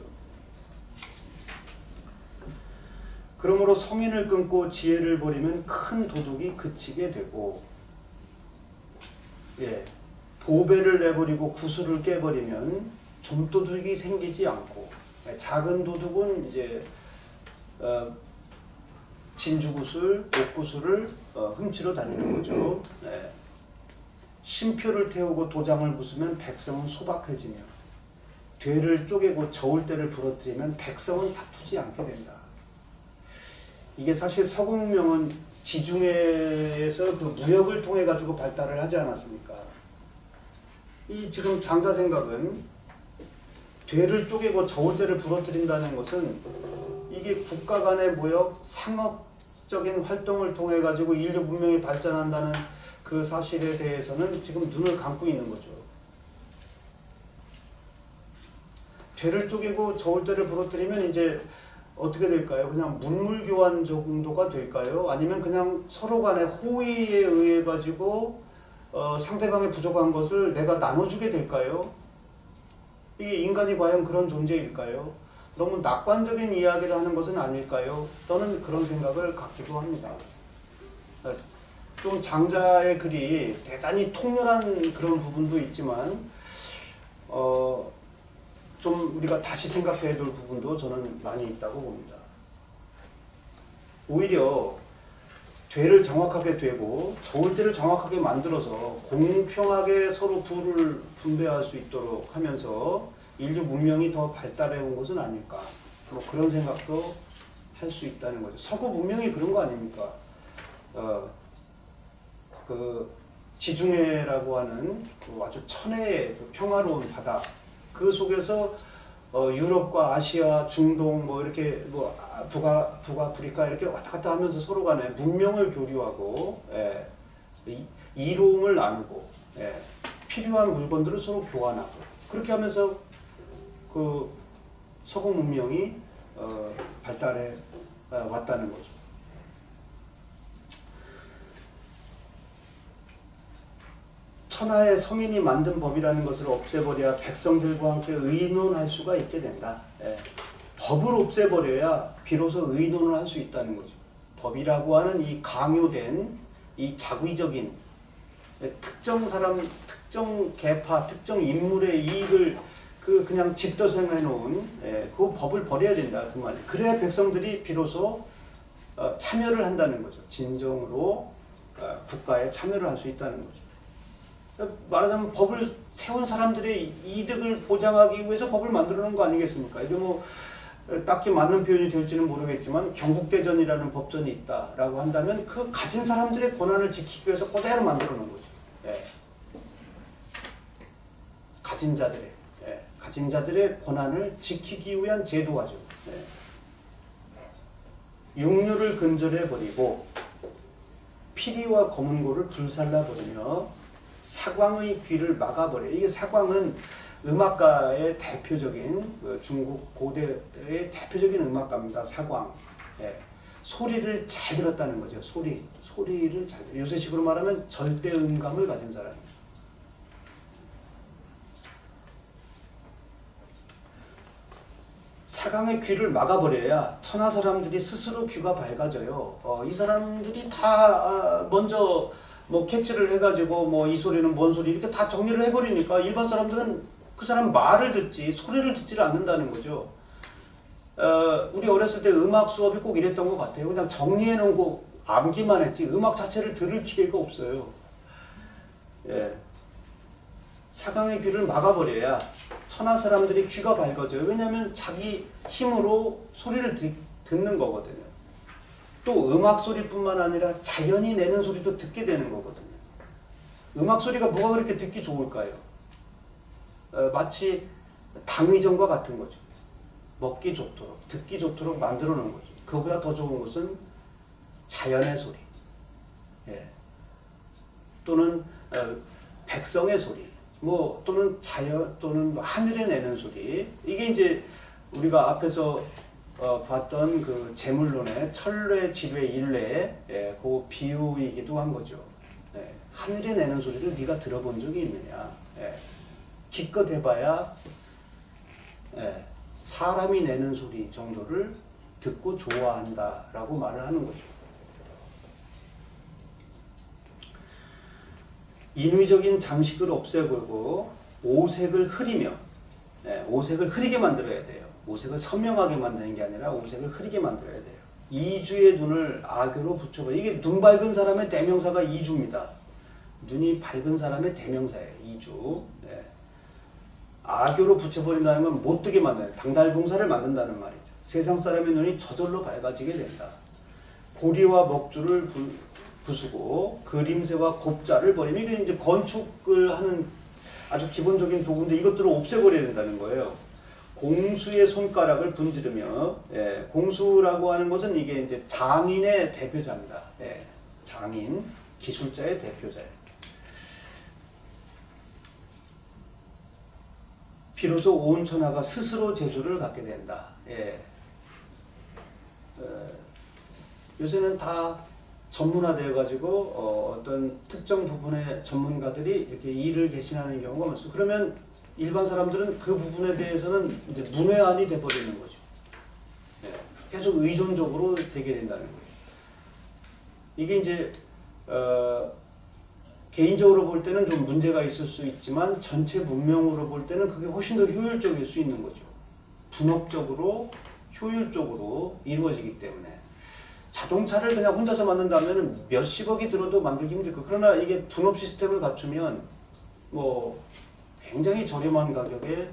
그러므로 성인을 끊고 지혜를 버리면 큰 도둑이 그치게 되고, 예, 보배를 내버리고 구슬을 깨버리면 좀 도둑이 생기지 않고, 예, 작은 도둑은 이제 어, 진주구슬, 옥구슬을 어, 훔치러 다니는 거죠. 예. 신표를 태우고 도장을 부수면 백성은 소박해지며, 죄를 쪼개고 저울대를 부러뜨리면 백성은 다투지 않게 된다. 이게 사실 서구문명은 지중해에서 그 무역을 통해 가지고 발달을 하지 않았습니까? 이 지금 장자 생각은 죄를 쪼개고 저울대를 부러뜨린다는 것은 이게 국가 간의 무역, 상업적인 활동을 통해 가지고 인류 문명이 발전한다는 그 사실에 대해서는 지금 눈을 감고 있는 거죠. 죄를 쪼개고 저울대를 부러뜨리면 이제 어떻게 될까요? 그냥 문물교환 정도가 될까요? 아니면 그냥 서로 간의 호의에 의해 가지고 어, 상대방의 부족한 것을 내가 나눠주게 될까요? 이게 인간이 과연 그런 존재일까요? 너무 낙관적인 이야기를 하는 것은 아닐까요? 저는 그런 생각을 갖기도 합니다. 좀 장자의 글이 대단히 통렬한 그런 부분도 있지만, 어, 좀 우리가 다시 생각해야 될 부분도 저는 많이 있다고 봅니다. 오히려 죄를 정확하게 되고 저울대를 정확하게 만들어서 공평하게 서로 부를 분배할 수 있도록 하면서 인류 문명이 더 발달해온 것은 아닐까, 뭐 그런 생각도 할 수 있다는 거죠. 서구 문명이 그런 거 아닙니까? 어, 그 지중해라고 하는 그 아주 천혜의 그 평화로운 바다, 그 속에서 어, 유럽과 아시아, 중동, 뭐 이렇게 뭐 북아, 북아프리카 이렇게 왔다 갔다 하면서 서로 간에 문명을 교류하고, 예, 이, 이로움을 나누고, 예, 필요한 물건들을 서로 교환하고, 그렇게 하면서 그 서구 문명이 어, 발달해 어, 왔다는 거죠. 천하의 성인이 만든 법이라는 것을 없애버려야 백성들과 함께 의논할 수가 있게 된다. 예. 법을 없애버려야 비로소 의논을 할 수 있다는 거죠. 법이라고 하는 이 강요된 이 자의적인 특정 사람, 특정 계파, 특정 인물의 이익을 그 그냥 집도생해 놓은, 예, 그 법을 버려야 된다, 그 말이에요. 그래야 백성들이 비로소 어, 참여를 한다는 거죠. 진정으로 어, 국가에 참여를 할 수 있다는 거죠. 말하자면 법을 세운 사람들의 이득을 보장하기 위해서 법을 만들어 놓은 거 아니겠습니까? 이게 뭐 딱히 맞는 표현이 될지는 모르겠지만 경국대전이라는 법전이 있다라고 한다면 그 가진 사람들의 권한을 지키기 위해서 그대로 만들어 놓은 거죠. 예. 가진 자들의, 예, 가진 자들의 권한을 지키기 위한 제도화죠. 예. 육류를 근절해버리고 피리와 검은고를 불살라버리며 사광의 귀를 막아버려. 이게 사광은 음악가의 대표적인, 중국 고대의 대표적인 음악가입니다. 사광. 예. 소리를 잘 들었다는 거죠. 소리. 소리를 잘, 요새식으로 말하면 절대 음감을 가진 사람이에요. 사광의 귀를 막아버려야 천하 사람들이 스스로 귀가 밝아져요. 어, 이 사람들이 다 먼저 뭐 캐치를 해가지고 뭐 이 소리는 뭔 소리 이렇게 다 정리를 해버리니까 일반 사람들은 그 사람 말을 듣지 소리를 듣지를 않는다는 거죠. 어, 우리 어렸을 때 음악 수업이 꼭 이랬던 것 같아요. 그냥 정리해놓은 거 암기만 했지 음악 자체를 들을 기회가 없어요. 예. 사강의 귀를 막아버려야 천하 사람들이 귀가 밝아져요. 왜냐하면 자기 힘으로 소리를 듣, 듣는 거거든요. 또 음악 소리뿐만 아니라 자연이 내는 소리도 듣게 되는 거거든요. 음악 소리가 뭐가 그렇게 듣기 좋을까요? 어, 마치 당의정과 같은 거죠. 먹기 좋도록, 듣기 좋도록 만들어 놓은 거죠. 그거보다 더 좋은 것은 자연의 소리, 예. 또는 어, 백성의 소리, 뭐 또는 자연 또는 하늘에 내는 소리. 이게 이제 우리가 앞에서 어, 봤던 그 재물론의 철뢰, 지뢰, 일뢰, 예, 그 비유이기도 한 거죠. 예, 하늘에 내는 소리를 네가 들어본 적이 있느냐. 예, 기껏 해봐야, 예, 사람이 내는 소리 정도를 듣고 좋아한다라고 말을 하는 거죠. 인위적인 장식을 없애버리고 오색을 흐리며, 예, 오색을 흐리게 만들어야 돼요. 오색을 선명하게 만드는 게 아니라 오색을 흐리게 만들어야 돼요. 이주의 눈을 악으로 붙여버려. 이게 눈 밝은 사람의 대명사가 이주입니다. 눈이 밝은 사람의 대명사예요. 이주. 예. 악으로 붙여버린다는 건 못뜨게 만드는, 당달봉사를 만든다는 말이죠. 세상 사람의 눈이 저절로 밝아지게 된다. 고리와 먹줄을 부, 부수고 그림새와 곱자를 버리면, 이게 이제 건축을 하는 아주 기본적인 도구인데 이것들을 없애버려야 된다는 거예요. 공수의 손가락을 분지르며, 예, 공수라고 하는 것은 이게 이제 장인의 대표자입니다. 예, 장인, 기술자의 대표자예요. 비로소 온 천하가 스스로 재주를 갖게 된다. 예. 예, 요새는 다 전문화되어 가지고 어, 어떤 특정 부분의 전문가들이 이렇게 일을 개신하는 경우가 많습니다. 그러면 일반 사람들은 그 부분에 대해서는 이제 문외한이 돼버리는 거죠. 예. 계속 의존적으로 되게 된다는 거예요. 이게 이제 어, 개인적으로 볼 때는 좀 문제가 있을 수 있지만 전체 문명으로 볼 때는 그게 훨씬 더 효율적일 수 있는 거죠. 분업적으로 효율적으로 이루어지기 때문에. 자동차를 그냥 혼자서 만든다면 몇십억이 들어도 만들기 힘들고, 그러나 이게 분업 시스템을 갖추면 뭐 굉장히 저렴한 가격에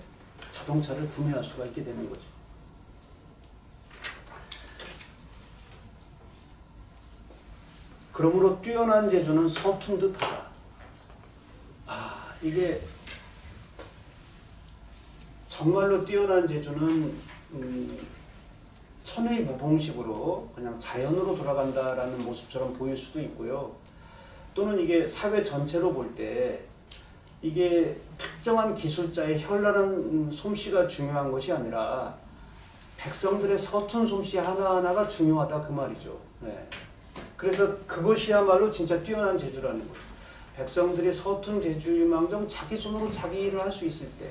자동차를 구매할 수가 있게 되는 거죠. 그러므로 뛰어난 재주는 서툰 듯 하다. 아, 이게 정말로 뛰어난 재주는 음, 천의 무봉식으로 그냥 자연으로 돌아간다라는 모습처럼 보일 수도 있고요. 또는 이게 사회 전체로 볼 때 이게 특정한 기술자의 현란한 솜씨가 중요한 것이 아니라 백성들의 서툰 솜씨 하나하나가 중요하다, 그 말이죠. 네. 그래서 그것이야말로 진짜 뛰어난 재주라는 거예요. 백성들이 서툰 재주만큼 자기 손으로 자기 일을 할 수 있을 때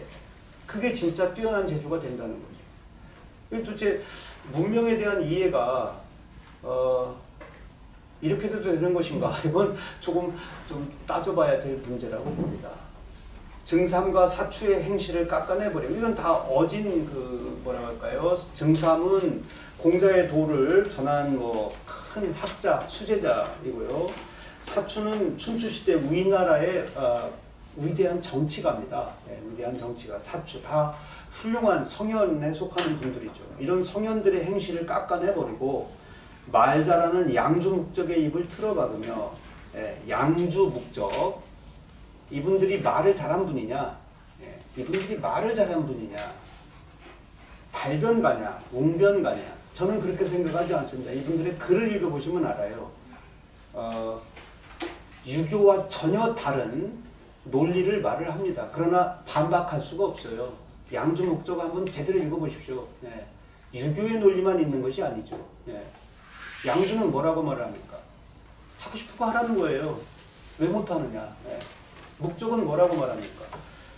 그게 진짜 뛰어난 재주가 된다는 거죠. 도대체 문명에 대한 이해가 어, 이렇게 돼도 되는 것인가, 이건 조금 좀 따져봐야 될 문제라고 봅니다. 증삼과 사추의 행실을 깎아내버려. 이건 다 어진 그 뭐라 할까요? 증삼은 공자의 도를 전한 뭐 큰 학자, 수제자이고요. 사추는 춘추시대 우리나라의 어, 위대한 정치가입니다. 네, 위대한 정치가 사추. 다 훌륭한 성현에 속하는 분들이죠. 이런 성현들의 행실을 깎아내버리고 말 잘하는 양주 묵적의 입을 틀어박으며, 예, 양주 묵적, 이분들이 말을 잘한 분이냐, 예, 이분들이 말을 잘한 분이냐, 달변가냐, 웅변가냐, 저는 그렇게 생각하지 않습니다. 이분들의 글을 읽어보시면 알아요. 어, 유교와 전혀 다른 논리를 말을 합니다. 그러나 반박할 수가 없어요. 양주 목적 한번 제대로 읽어보십시오. 예. 유교의 논리만 있는 것이 아니죠. 예. 양주는 뭐라고 말을 합니까? 하고 싶은 거 하라는 거예요. 왜 못하느냐. 예. 목적은 뭐라고 말합니까?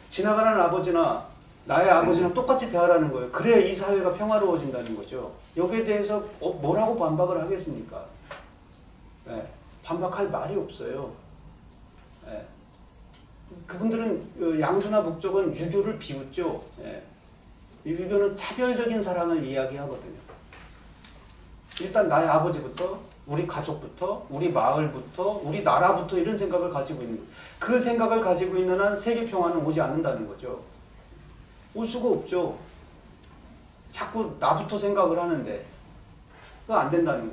지나가는 아버지나 나의 아버지랑 똑같이 대하라는 거예요. 그래야 이 사회가 평화로워진다는 거죠. 여기에 대해서 어, 뭐라고 반박을 하겠습니까? 예. 반박할 말이 없어요. 예. 그분들은 양주나 북쪽은 유교를 비웃죠. 예. 유교는 차별적인 사람을 이야기하거든요. 일단 나의 아버지부터, 우리 가족부터, 우리 마을부터, 우리 나라부터 이런 생각을 가지고 있는, 그 생각을 가지고 있는 한 세계 평화는 오지 않는다는 거죠. 올 수가 없죠. 자꾸 나부터 생각을 하는데 그거 안 된다는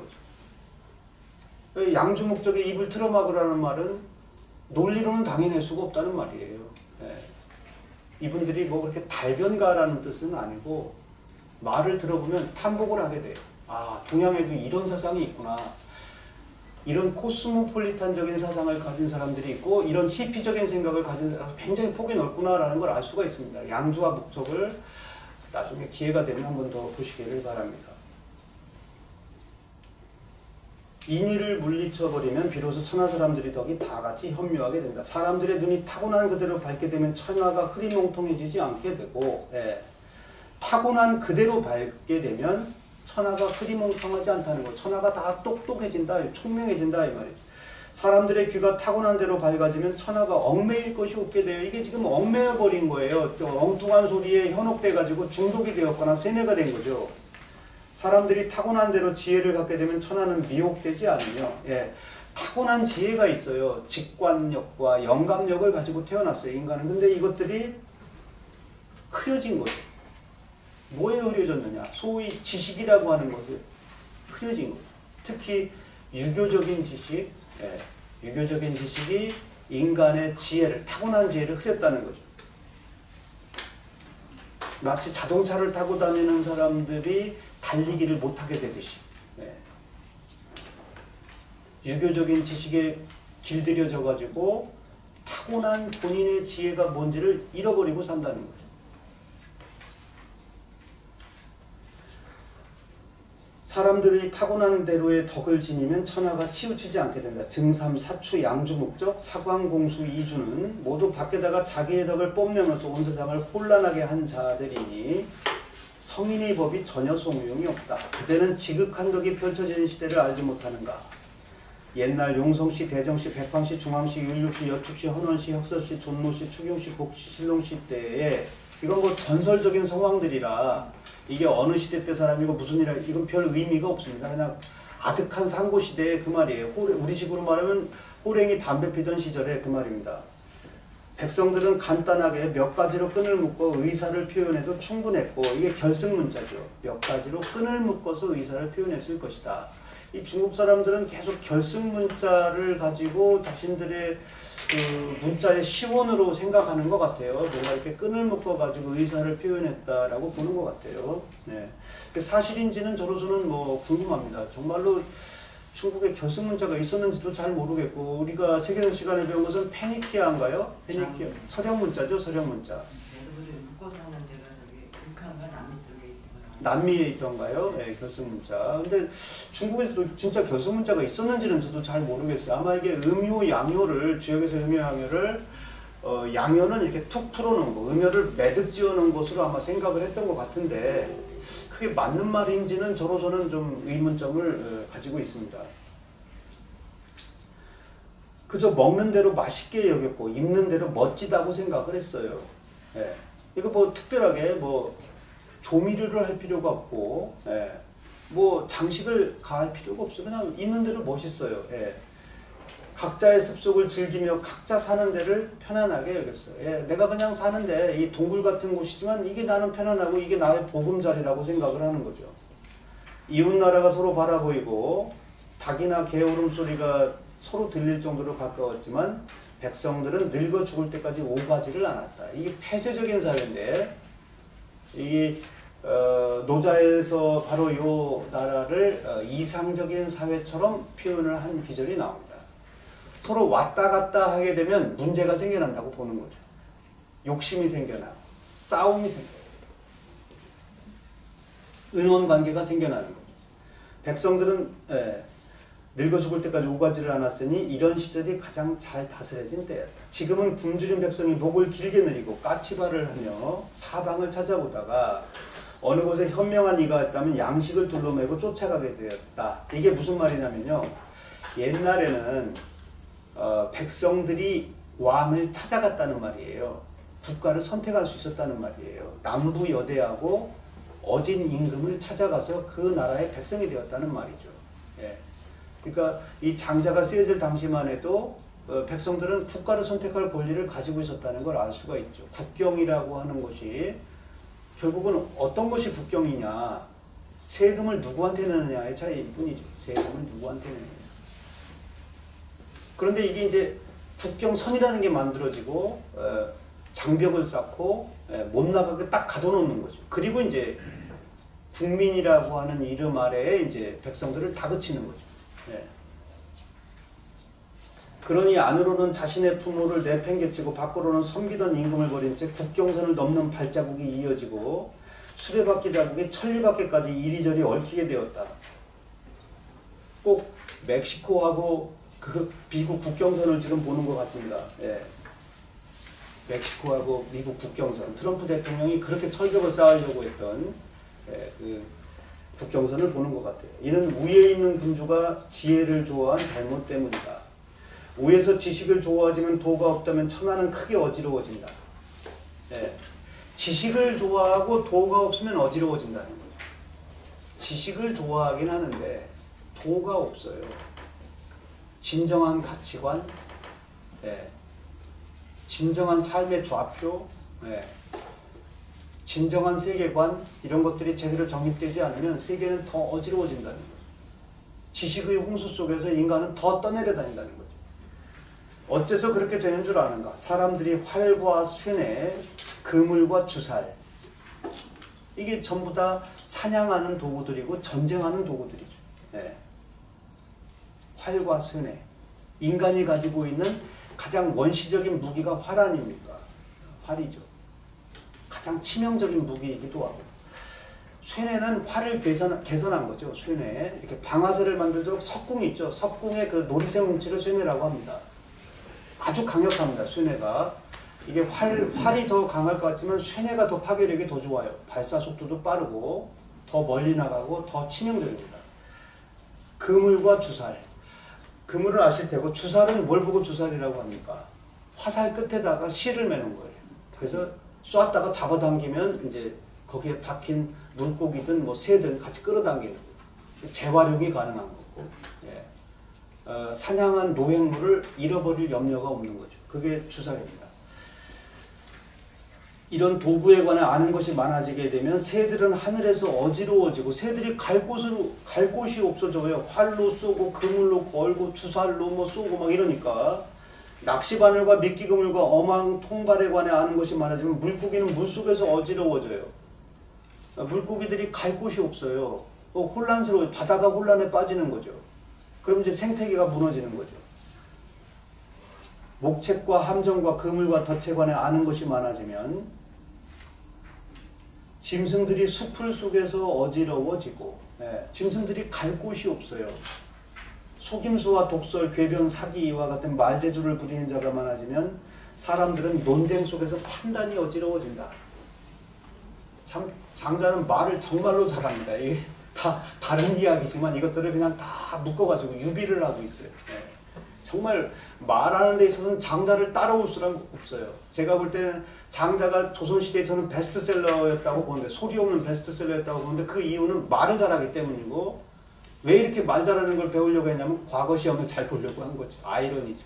거죠. 양주 목적의 입을 틀어막으라는 말은 논리로는 당해낼 수가 없다는 말이에요. 예. 이분들이 뭐 그렇게 달변가라는 뜻은 아니고 말을 들어보면 탐복을 하게 돼요. 아, 동양에도 이런 사상이 있구나. 이런 코스모폴리탄적인 사상을 가진 사람들이 있고 이런 히피적인 생각을 가진, 아, 굉장히 폭이 넓구나라는 걸 알 수가 있습니다. 양주와 목적을 나중에 기회가 되면 한 번 더 보시기를 바랍니다. 인의를 물리쳐버리면 비로소 천하 사람들이 덕이 다같이 현묘하게 된다. 사람들의 눈이 타고난 그대로 밝게 되면 천하가 흐리멍텅해지지 않게 되고, 예. 타고난 그대로 밝게 되면 천하가 흐리멍텅하지 않다는 거. 천하가 다 똑똑해진다, 총명해진다 이 말이죠. 사람들의 귀가 타고난 대로 밝아지면 천하가 얽매일 것이 없게 돼요. 이게 지금 얽매여버린 거예요. 엉뚱한 소리에 현혹돼가지고 중독이 되었거나 세뇌가 된 거죠. 사람들이 타고난 대로 지혜를 갖게 되면 천하는 미혹되지 않으며, 예, 타고난 지혜가 있어요. 직관력과 영감력을 가지고 태어났어요, 인간은. 근데 이것들이 흐려진 거죠. 뭐에 흐려졌느냐? 소위 지식이라고 하는 것이 흐려진 거죠. 특히 유교적인 지식, 예, 유교적인 지식이 인간의 지혜를, 타고난 지혜를 흐렸다는 거죠. 마치 자동차를 타고 다니는 사람들이 달리기를 못하게 되듯이, 네. 유교적인 지식에 길들여져 가지고 타고난 본인의 지혜가 뭔지를 잃어버리고 산다는 거죠. 사람들이 타고난 대로의 덕을 지니면 천하가 치우치지 않게 된다. 증삼, 사추, 양주, 목적, 사광, 공수, 이주는 모두 밖에다가 자기의 덕을 뽐내면서 온 세상을 혼란하게 한 자들이니 성인의 법이 전혀 소용이 없다. 그때는 지극한 덕이 펼쳐지는 시대를 알지 못하는가. 옛날 용성시, 대정시, 백황시, 중앙시, 율륙시, 여축시, 헌원시, 혁서시, 존노시, 추경시, 복시, 신농시 때에 이건 뭐 전설적인 상황들이라 이게 어느 시대 때 사람이고 무슨 일이라 이건 별 의미가 없습니다. 그냥 아득한 상고시대의 그 말이에요. 우리식으로 말하면 호랭이 담배 피던 시절의 그 말입니다. 백성들은 간단하게 몇 가지로 끈을 묶어 의사를 표현해도 충분했고 이게 결승문자죠. 몇 가지로 끈을 묶어서 의사를 표현했을 것이다. 이 중국 사람들은 계속 결승문자를 가지고 자신들의 그 문자의 시원으로 생각하는 것 같아요. 뭔가 이렇게 끈을 묶어가지고 의사를 표현했다라고 보는 것 같아요. 네. 사실인지는 저로서는 뭐 궁금합니다. 정말로 중국에 결승문자가 있었는지도 잘 모르겠고, 우리가 세계사 시간에 배운 것은 페니키아인가요? 페니키아. 서령문자죠, 서령문자. 남미에 있던가요? 네, 결승문자. 근데 중국에서도 진짜 결승문자가 있었는지는 저도 잘 모르겠어요. 아마 이게 음요, 양요를, 주역에서 음요, 양요를, 어, 양요는 이렇게 툭 풀어놓은 거, 음요를 매듭 지어놓은 것으로 아마 생각을 했던 것 같은데, 그게 맞는 말인지는 저로서는 좀 의문점을 가지고 있습니다. 그저 먹는 대로 맛있게 여겼고, 입는 대로 멋지다고 생각을 했어요. 네. 이거 뭐 특별하게 뭐, 조미료를 할 필요가 없고, 예. 뭐 장식을 가할 필요가 없어요. 그냥 있는 대로 멋있어요. 예. 각자의 습속을 즐기며 각자 사는 데를 편안하게 여겼어요. 예. 내가 그냥 사는데 이 동굴 같은 곳이지만 이게 나는 편안하고 이게 나의 보금자리라고 생각을 하는 거죠. 이웃나라가 서로 바라보이고 닭이나 개 울음소리가 서로 들릴 정도로 가까웠지만 백성들은 늙어 죽을 때까지 오가지를 않았다. 이게 폐쇄적인 사회인데 이 어, 노자에서 바로 이 나라를 어, 이상적인 사회처럼 표현을 한 기절이 나옵니다. 서로 왔다 갔다 하게 되면 문제가 생겨난다고 보는 거죠. 욕심이 생겨나고 싸움이 생겨나고 은원관계가 생겨나는 거죠. 백성들은 예, 늙어 죽을 때까지 오가지를 않았으니 이런 시절이 가장 잘 다스려진 때였다. 지금은 굶주린 백성이 목을 길게 늘리고 까치발을 하며 사방을 찾아보다가 어느 곳에 현명한 이가 있다면 양식을 둘러매고 쫓아가게 되었다. 이게 무슨 말이냐면요. 옛날에는 어, 백성들이 왕을 찾아갔다는 말이에요. 국가를 선택할 수 있었다는 말이에요. 남부 여대하고 어진 임금을 찾아가서 그 나라의 백성이 되었다는 말이죠. 예. 그러니까 이 장자가 쓰여질 당시만 해도 백성들은 국가를 선택할 권리를 가지고 있었다는 걸 알 수가 있죠. 국경이라고 하는 것이 결국은 어떤 것이 국경이냐, 세금을 누구한테 내느냐의 차이일 뿐이죠. 세금을 누구한테 내느냐. 그런데 이게 이제 국경선이라는 게 만들어지고 장벽을 쌓고 못 나가게 딱 가둬놓는 거죠. 그리고 이제 국민이라고 하는 이름 아래에 이제 백성들을 다그치는 거죠. 예. 그러니 안으로는 자신의 부모를 내팽개치고 밖으로는 섬기던 임금을 버린 채 국경선을 넘는 발자국이 이어지고 수레바퀴 자국에 천리바퀴까지 이리저리 얽히게 되었다. 꼭 멕시코하고 그 미국 국경선을 지금 보는 것 같습니다. 예. 멕시코하고 미국 국경선. 트럼프 대통령이 그렇게 철벽을 쌓으려고 했던 예, 그 국경선을 보는 것 같아요. 이는 우에 있는 군주가 지혜를 좋아한 잘못 때문이다. 우에서 지식을 좋아하지만 도가 없다면 천하는 크게 어지러워진다. 예. 지식을 좋아하고 도가 없으면 어지러워진다는 거죠. 지식을 좋아하긴 하는데 도가 없어요. 진정한 가치관, 예. 진정한 삶의 좌표, 예. 진정한 세계관 이런 것들이 제대로 정립되지 않으면 세계는 더 어지러워진다는 거죠. 지식의 홍수 속에서 인간은 더 떠내려다닌다는 거죠. 어째서 그렇게 되는 줄 아는가? 사람들이 활과 쇠뇌, 그물과 주살 이게 전부 다 사냥하는 도구들이고 전쟁하는 도구들이죠. 예. 활과 쇠뇌 인간이 가지고 있는 가장 원시적인 무기가 활 아닙니까? 활이죠. 가장 치명적인 무기이기도 하고 쇠뇌는 활을 개선, 개선한 거죠. 쇠뇌 이렇게 방아쇠를 만들도록 석궁이 있죠. 석궁의 그 노리쇠 뭉치를 쇠뇌라고 합니다. 아주 강력합니다. 쇠뇌가 이게 활, 활이 더 강할 것 같지만 쇠뇌가 더 파괴력이 더 좋아요. 발사 속도도 빠르고 더 멀리 나가고 더 치명적입니다. 그물과 주살 그물을 아실 테고, 주살은 뭘 보고 주살이라고 합니까? 화살 끝에다가 실을 매는 거예요. 그래서 쏘았다가 잡아당기면 이제 거기에 박힌 물고기든 뭐 새든 같이 끌어당기는 거예요. 재활용이 가능한 거고, 예. 어, 사냥한 노획물을 잃어버릴 염려가 없는 거죠. 그게 주살입니다. 이런 도구에 관해 아는 것이 많아지게 되면 새들은 하늘에서 어지러워지고, 새들이 갈 곳은 갈 곳이 없어져요. 활로 쏘고 그물로 걸고 주살로 뭐 쏘고 막 이러니까. 낚시바늘과 미끼그물과 어망 통발에 관해 아는 것이 많아지면 물고기는 물속에서 어지러워져요. 물고기들이 갈 곳이 없어요. 어, 혼란스러워요. 바다가 혼란에 빠지는 거죠. 그럼 이제 생태계가 무너지는 거죠. 목책과 함정과 그물과 덫에 관해 아는 것이 많아지면 짐승들이 수풀 속에서 어지러워지고, 예, 짐승들이 갈 곳이 없어요. 속임수와 독설, 궤변, 사기 이와 같은 말재주를 부리는 자가 많아지면 사람들은 논쟁 속에서 판단이 어지러워진다. 참 장자는 말을 정말로 잘합니다. 이게 다 다른 이야기지만 이것들을 그냥 다 묶어가지고 유비를 하고 있어요. 예. 정말 말하는 데 있어서는 장자를 따라올 수는 없어요. 제가 볼 때는 장자가 조선시대에 저는 베스트셀러였다고 보는데, 소리 없는 베스트셀러였다고 보는데, 그 이유는 말을 잘하기 때문이고, 왜 이렇게 말 잘하는 걸 배우려고 했냐면 과거 시험을 잘 보려고 한 거죠. 아이러니죠.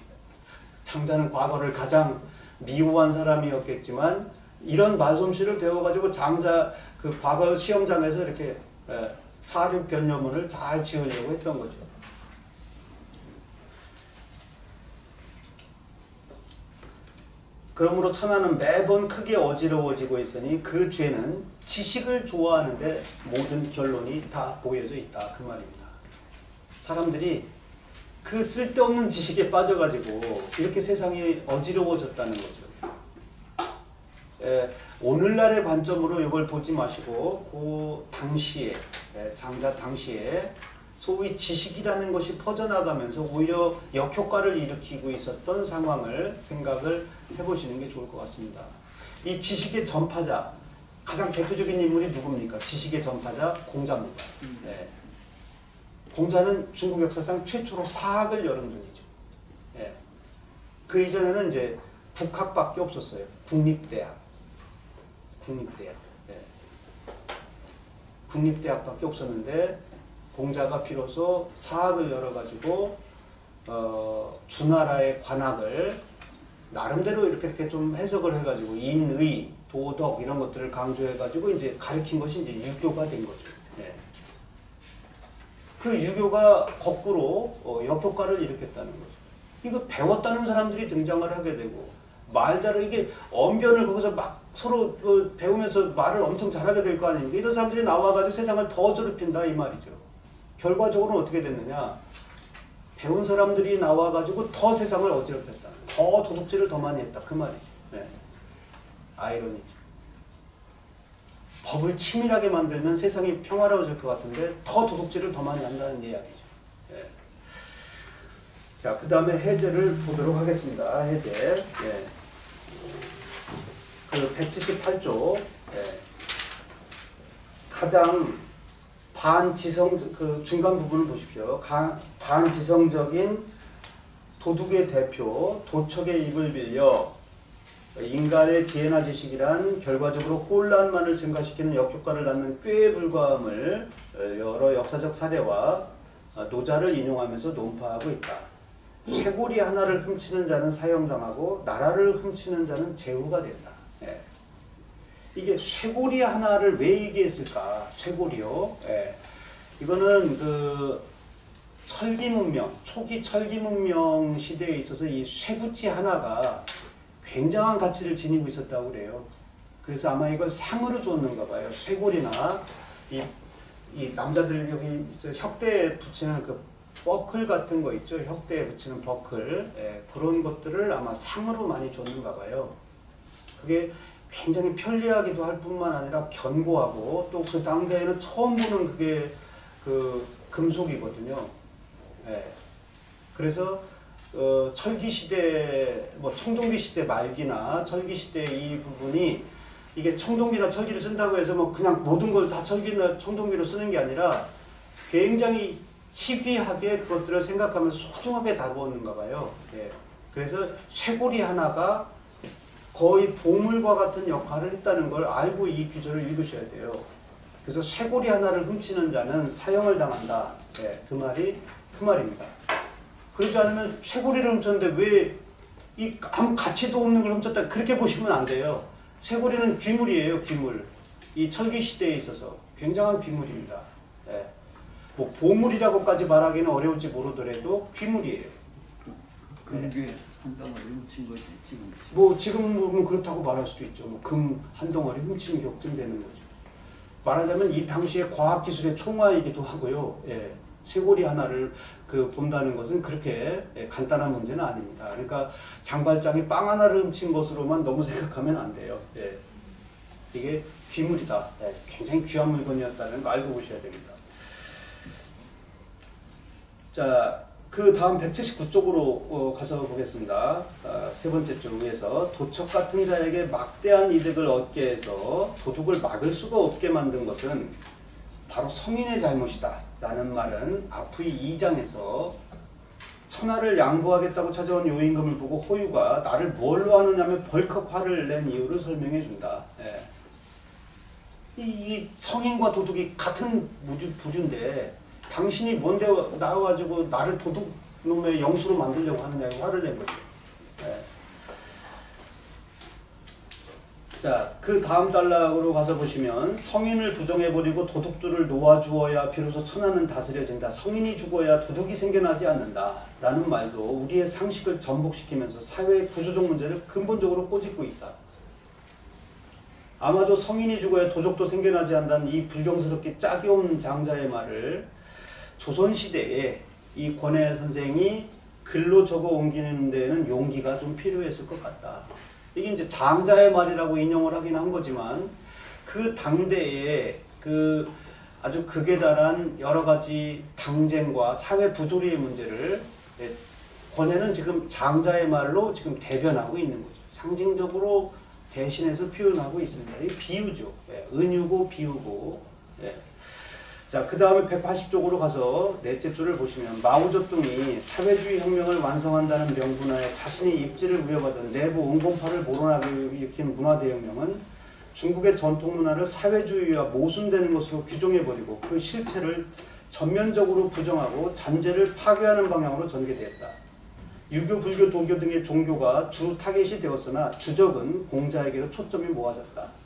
장자는 과거를 가장 미워한 사람이었겠지만 이런 말솜씨를 배워가지고 장자 그 과거 시험장에서 이렇게 사륙 변려문을 잘 지으려고 했던 거죠. 그러므로 천하는 매번 크게 어지러워지고 있으니 그 죄는 지식을 좋아하는데 모든 결론이 다 보여져 있다, 그 말입니다. 사람들이 그 쓸데없는 지식에 빠져가지고 이렇게 세상이 어지러워졌다는 거죠. 에, 오늘날의 관점으로 이걸 보지 마시고 그 당시에, 에, 장자 당시에 소위 지식이라는 것이 퍼져나가면서 오히려 역효과를 일으키고 있었던 상황을 생각을 해보시는 게 좋을 것 같습니다. 이 지식의 전파자, 가장 대표적인 인물이 누굽니까? 지식의 전파자 공자입니다. 예. 공자는 중국 역사상 최초로 사학을 열은 분이죠. 예. 그 이전에는 이제 국학밖에 없었어요. 국립대학, 국립대학, 예. 국립대학밖에 없었는데 공자가 비로소 사학을 열어가지고 어, 주나라의 관학을 나름대로 이렇게, 이렇게 좀 해석을 해가지고 인의, 도덕 이런 것들을 강조해가지고 이제 가르친 것이 이제 유교가 된 거죠. 예. 그 유교가 거꾸로 어, 역효과를 일으켰다는 거죠. 이거 배웠다는 사람들이 등장을 하게 되고, 말자를 이게 언변을 거기서 막 서로 그 배우면서 말을 엄청 잘하게 될 거 아닙니까? 이런 사람들이 나와가지고 세상을 더 저럽힌다 이 말이죠. 결과적으로는 어떻게 됐느냐? 배운 사람들이 나와가지고 더 세상을 어지럽혔다. 더 도둑질을 더 많이 했다. 그 말이죠. 네. 아이러니죠. 법을 치밀하게 만들면 세상이 평화로워질 것 같은데 더 도둑질을 더 많이 한다는 이야기죠. 네. 자, 그 다음에 해제를 보도록 하겠습니다. 해제. 네. 그 백칠십팔 조. 네. 가장 반지성, 그 중간 부분을 보십시오. 가, 반지성적인 도둑의 대표, 도척의 입을 빌려 인간의 지혜나 지식이란 결과적으로 혼란만을 증가시키는 역효과를 낳는 꾀에 불과함을 여러 역사적 사례와 노자를 인용하면서 논파하고 있다. 쇠고리 하나를 훔치는 자는 사형당하고 나라를 훔치는 자는 제후가 된다. 예. 이게 쇠고리 하나를 왜 얘기했을까? 쇠고리요. 예. 이거는 그 철기 문명, 초기 철기 문명 시대에 있어서 이 쇠구치 하나가 굉장한 가치를 지니고 있었다고 그래요. 그래서 아마 이걸 상으로 주었는가 봐요. 쇠고리나 이, 이 남자들 여기 혁대에 붙이는 그 버클 같은 거 있죠. 혁대에 붙이는 버클. 예. 그런 것들을 아마 상으로 많이 줬는가 봐요. 그게 굉장히 편리하기도 할 뿐만 아니라 견고하고, 또 그 당대에는 처음 보는 그게 그 금속이거든요. 예. 그래서 어 철기시대, 뭐 청동기시대 말기나 철기시대 이 부분이, 이게 청동기나 철기를 쓴다고 해서 뭐 그냥 모든 걸 다 철기나 청동기로 쓰는 게 아니라 굉장히 희귀하게 그것들을 생각하면 소중하게 다루었는가 봐요. 예. 그래서 쇠고리 하나가 거의 보물과 같은 역할을 했다는 걸 알고 이 규절을 읽으셔야 돼요. 그래서 쇠고리 하나를 훔치는 자는 사형을 당한다. 예. 그 말이 그 말입니다. 그러지 않으면 쇠고리를 훔쳤는데 왜 이 아무 가치도 없는 걸 훔쳤다 그렇게 보시면 안 돼요. 쇠고리는 귀물이에요. 귀물. 이 철기 시대에 있어서 굉장한 귀물입니다. 예. 뭐 보물이라고까지 말하기는 어려울지 모르더라도 귀물이에요. 그런 게 한 덩어리 훔친 거지 지금. 뭐 지금은 그렇다고 말할 수도 있죠. 뭐 금 한 덩어리 훔치는 게 확정되는 거죠. 말하자면 이 당시의 과학기술의 총화이기도 하고요. 예. 쇠고리 하나를 그 본다는 것은 그렇게 예, 간단한 문제는 아닙니다. 그러니까 장발장이 빵 하나를 훔친 것으로만 너무 생각하면 안 돼요. 예. 이게 귀물이다. 예. 굉장히 귀한 물건이었다는 거 알고 보셔야 됩니다. 자, 그 다음 백칠십구 쪽으로 어, 가서 보겠습니다. 아, 세 번째 줄 위에서 도척 같은 자에게 막대한 이득을 얻게 해서 도둑을 막을 수가 없게 만든 것은 바로 성인의 잘못이다. 라는 말은 앞의 이 장에서 천하를 양보하겠다고 찾아온 요임금을 보고 호유가 나를 뭘로 하느냐면 벌컥 화를 낸 이유를 설명해 준다. 예. 이, 이 성인과 도둑이 같은 무주, 부류인데 당신이 뭔데 나와가지고 나를 도둑놈의 영수로 만들려고 하느냐고 화를 낸 거죠. 예. 자, 그 다음 단락으로 가서 보시면 성인을 부정해버리고 도둑들을 놓아주어야 비로소 천하는 다스려진다. 성인이 죽어야 도둑이 생겨나지 않는다. 라는 말도 우리의 상식을 전복시키면서 사회의 구조적 문제를 근본적으로 꼬집고 있다. 아마도 성인이 죽어야 도적도 생겨나지 않는다는 이 불경스럽게 짝이 없는 장자의 말을 조선시대에 이 권해 선생이 글로 적어 옮기는 데에는 용기가 좀 필요했을 것 같다. 이게 이제 장자의 말이라고 인용을 하긴 한 거지만 그 당대에 그 아주 극에 달한 여러 가지 당쟁과 사회 부조리의 문제를 권해는 지금 장자의 말로 지금 대변하고 있는 거죠. 상징적으로 대신해서 표현하고 있습니다. 이게 비유죠. 예, 은유고 비유고. 예. 자, 그 다음에 백팔십 쪽으로 가서 넷째 줄을 보시면 마오쩌둥이 사회주의 혁명을 완성한다는 명분하에 자신이 입지를 부여받은 내부 온건파를 모론하게 일으킨 문화대혁명은 중국의 전통문화를 사회주의와 모순되는 것으로 규정해버리고 그 실체를 전면적으로 부정하고 잔재를 파괴하는 방향으로 전개되었다. 유교, 불교, 도교 등의 종교가 주 타겟이 되었으나 주적은 공자에게로 초점이 모아졌다.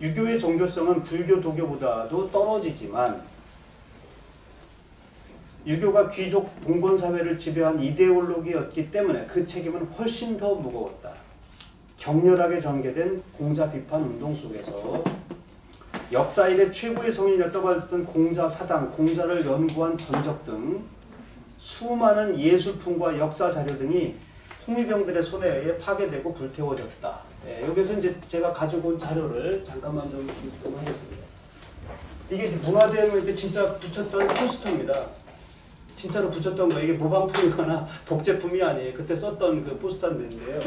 유교의 종교성은 불교, 도교보다도 떨어지지만 유교가 귀족, 봉건사회를 지배한 이데올로기였기 때문에 그 책임은 훨씬 더 무거웠다. 격렬하게 전개된 공자 비판 운동 속에서 역사일의 최고의 성인이었다고 했던 공자 사당, 공자를 연구한 전적 등 수많은 예술품과 역사 자료 등이 홍위병들의 손에 의해 파괴되고 불태워졌다. 예, 여기서 이제 제가 가지고 온 자료를 잠깐만 좀 보겠습니다. 이게 문화대혁명 때 진짜 붙였던 포스터입니다. 진짜로 붙였던 거, 이게 모방품이거나 복제품이 아니에요. 그때 썼던 그 포스터인데요.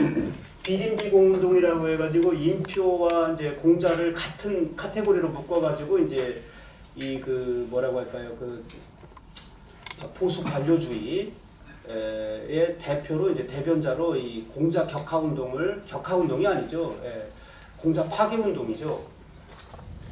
비린비 공동이라고 해가지고 인표와 이제 공자를 같은 카테고리로 묶어가지고 이제 이 그 뭐라고 할까요? 그 보수 관료주의. 의 대표로 이제 대변자로 이 공자 격하 운동을 격하 운동이 아니죠. 예, 공자 파괴 운동이죠.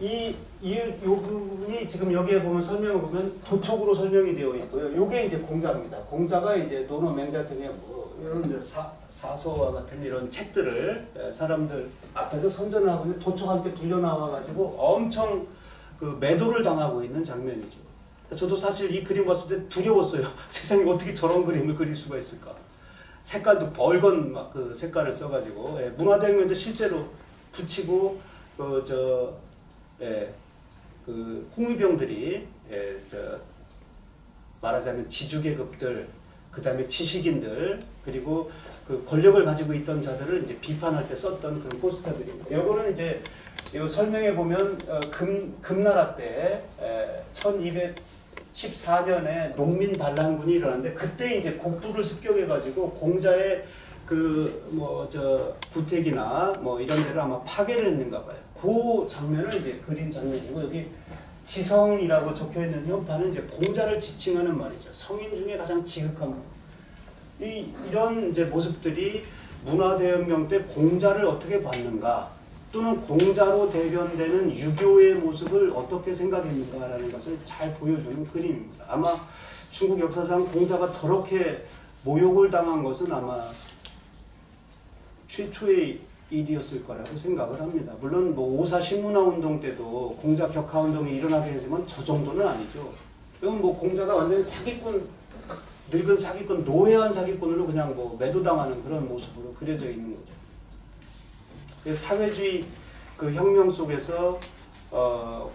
이 이 요 부분이 지금 여기에 보면 설명을 보면 도척으로 설명이 되어 있고요. 요게 이제 공자입니다. 공자가 이제 논어, 맹자 등의 뭐 이런 이제 사 사서와 같은 이런 책들을 예, 사람들 앞에서 선전하고 있는 도척한테 불려 나와 가지고 엄청 그 매도를 당하고 있는 장면이죠. 저도 사실 이 그림 봤을 때 두려웠어요. 세상에 어떻게 저런 그림을 그릴 수가 있을까. 색깔도 벌건 막 그 색깔을 써가지고 예, 문화대혁명도 실제로 붙이고 그 저 예, 그 홍위병들이 예, 저 말하자면 지주계급들 그 다음에 지식인들 그리고 그 권력을 가지고 있던 자들을 이제 비판할 때 썼던 그런 포스터들입니다. 요거는 이제 요 설명해 보면 어, 금 금나라 때 에, 천이백십사 년에 농민 반란군이 일어났는데 그때 이제 곡부를 습격해가지고 공자의 그 뭐 저 구택이나 뭐 이런 데를 아마 파괴를 했는가 봐요. 그 장면을 이제 그린 장면이고 여기 지성이라고 적혀있는 현판은 이제 공자를 지칭하는 말이죠. 성인 중에 가장 지극한 말. 이, 이런 이제 모습들이 문화대혁명 때 공자를 어떻게 봤는가, 또는 공자로 대변되는 유교의 모습을 어떻게 생각했는가라는 것을 잘 보여주는 그림입니다. 아마 중국 역사상 공자가 저렇게 모욕을 당한 것은 아마 최초의 일이었을 거라고 생각을 합니다. 물론 뭐 오사 신문화운동 때도 공자 격하운동이 일어나긴 했지만 저 정도는 아니죠. 이건 뭐 공자가 완전히 사기꾼, 늙은 사기꾼, 노예한 사기꾼으로 그냥 뭐 매도당하는 그런 모습으로 그려져 있는 거죠. 사회주의 그 혁명 속에서 어,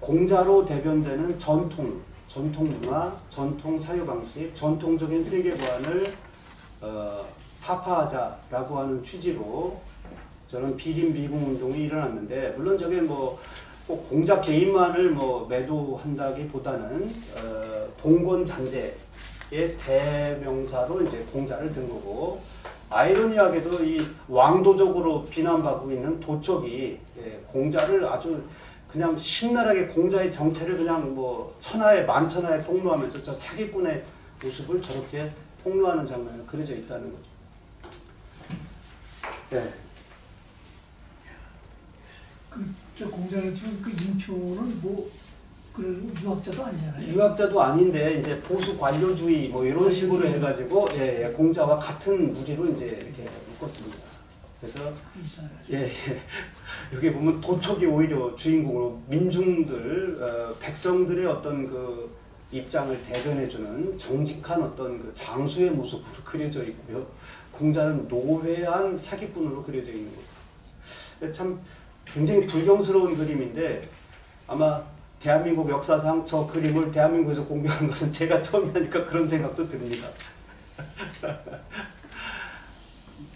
공자로 대변되는 전통, 전통 문화, 전통 사유 방식, 전통적인 세계관을 어, 타파하자라고 하는 취지로 저런 비림 비공 운동이 일어났는데, 물론 저게 뭐 꼭 공자 개인만을 뭐 매도한다기보다는 어, 봉건 잔재의 대명사로 이제 공자를 든 거고. 아이러니하게도 이 왕도적으로 비난받고 있는 도척이 공자를 아주 그냥 신랄하게 공자의 정체를 그냥 뭐 천하에 만천하에 폭로하면서 저 사기꾼의 모습을 저렇게 폭로하는 장면이 그려져 있다는 거죠. 네. 그 저 공자는 지금 그 인표는 뭐 그 유학자도 아니잖아요. 유학자도 아닌데 이제 보수 관료주의 뭐 이런 식으로 관료주의. 해가지고 예, 예, 공자와 같은 무지로 이제 이렇게 묶었습니다. 그래서 예예 예. 여기 보면 도척이 오히려 주인공으로 민중들 어, 백성들의 어떤 그 입장을 대변해주는 정직한 어떤 그 장수의 모습으로 그려져 있고요. 공자는 노회한 사기꾼으로 그려져 있는 거예요. 참 굉장히 불경스러운 그림인데 아마. 대한민국 역사상 저 그림을 대한민국에서 공개한 것은 제가 처음이니까 그런 생각도 듭니다.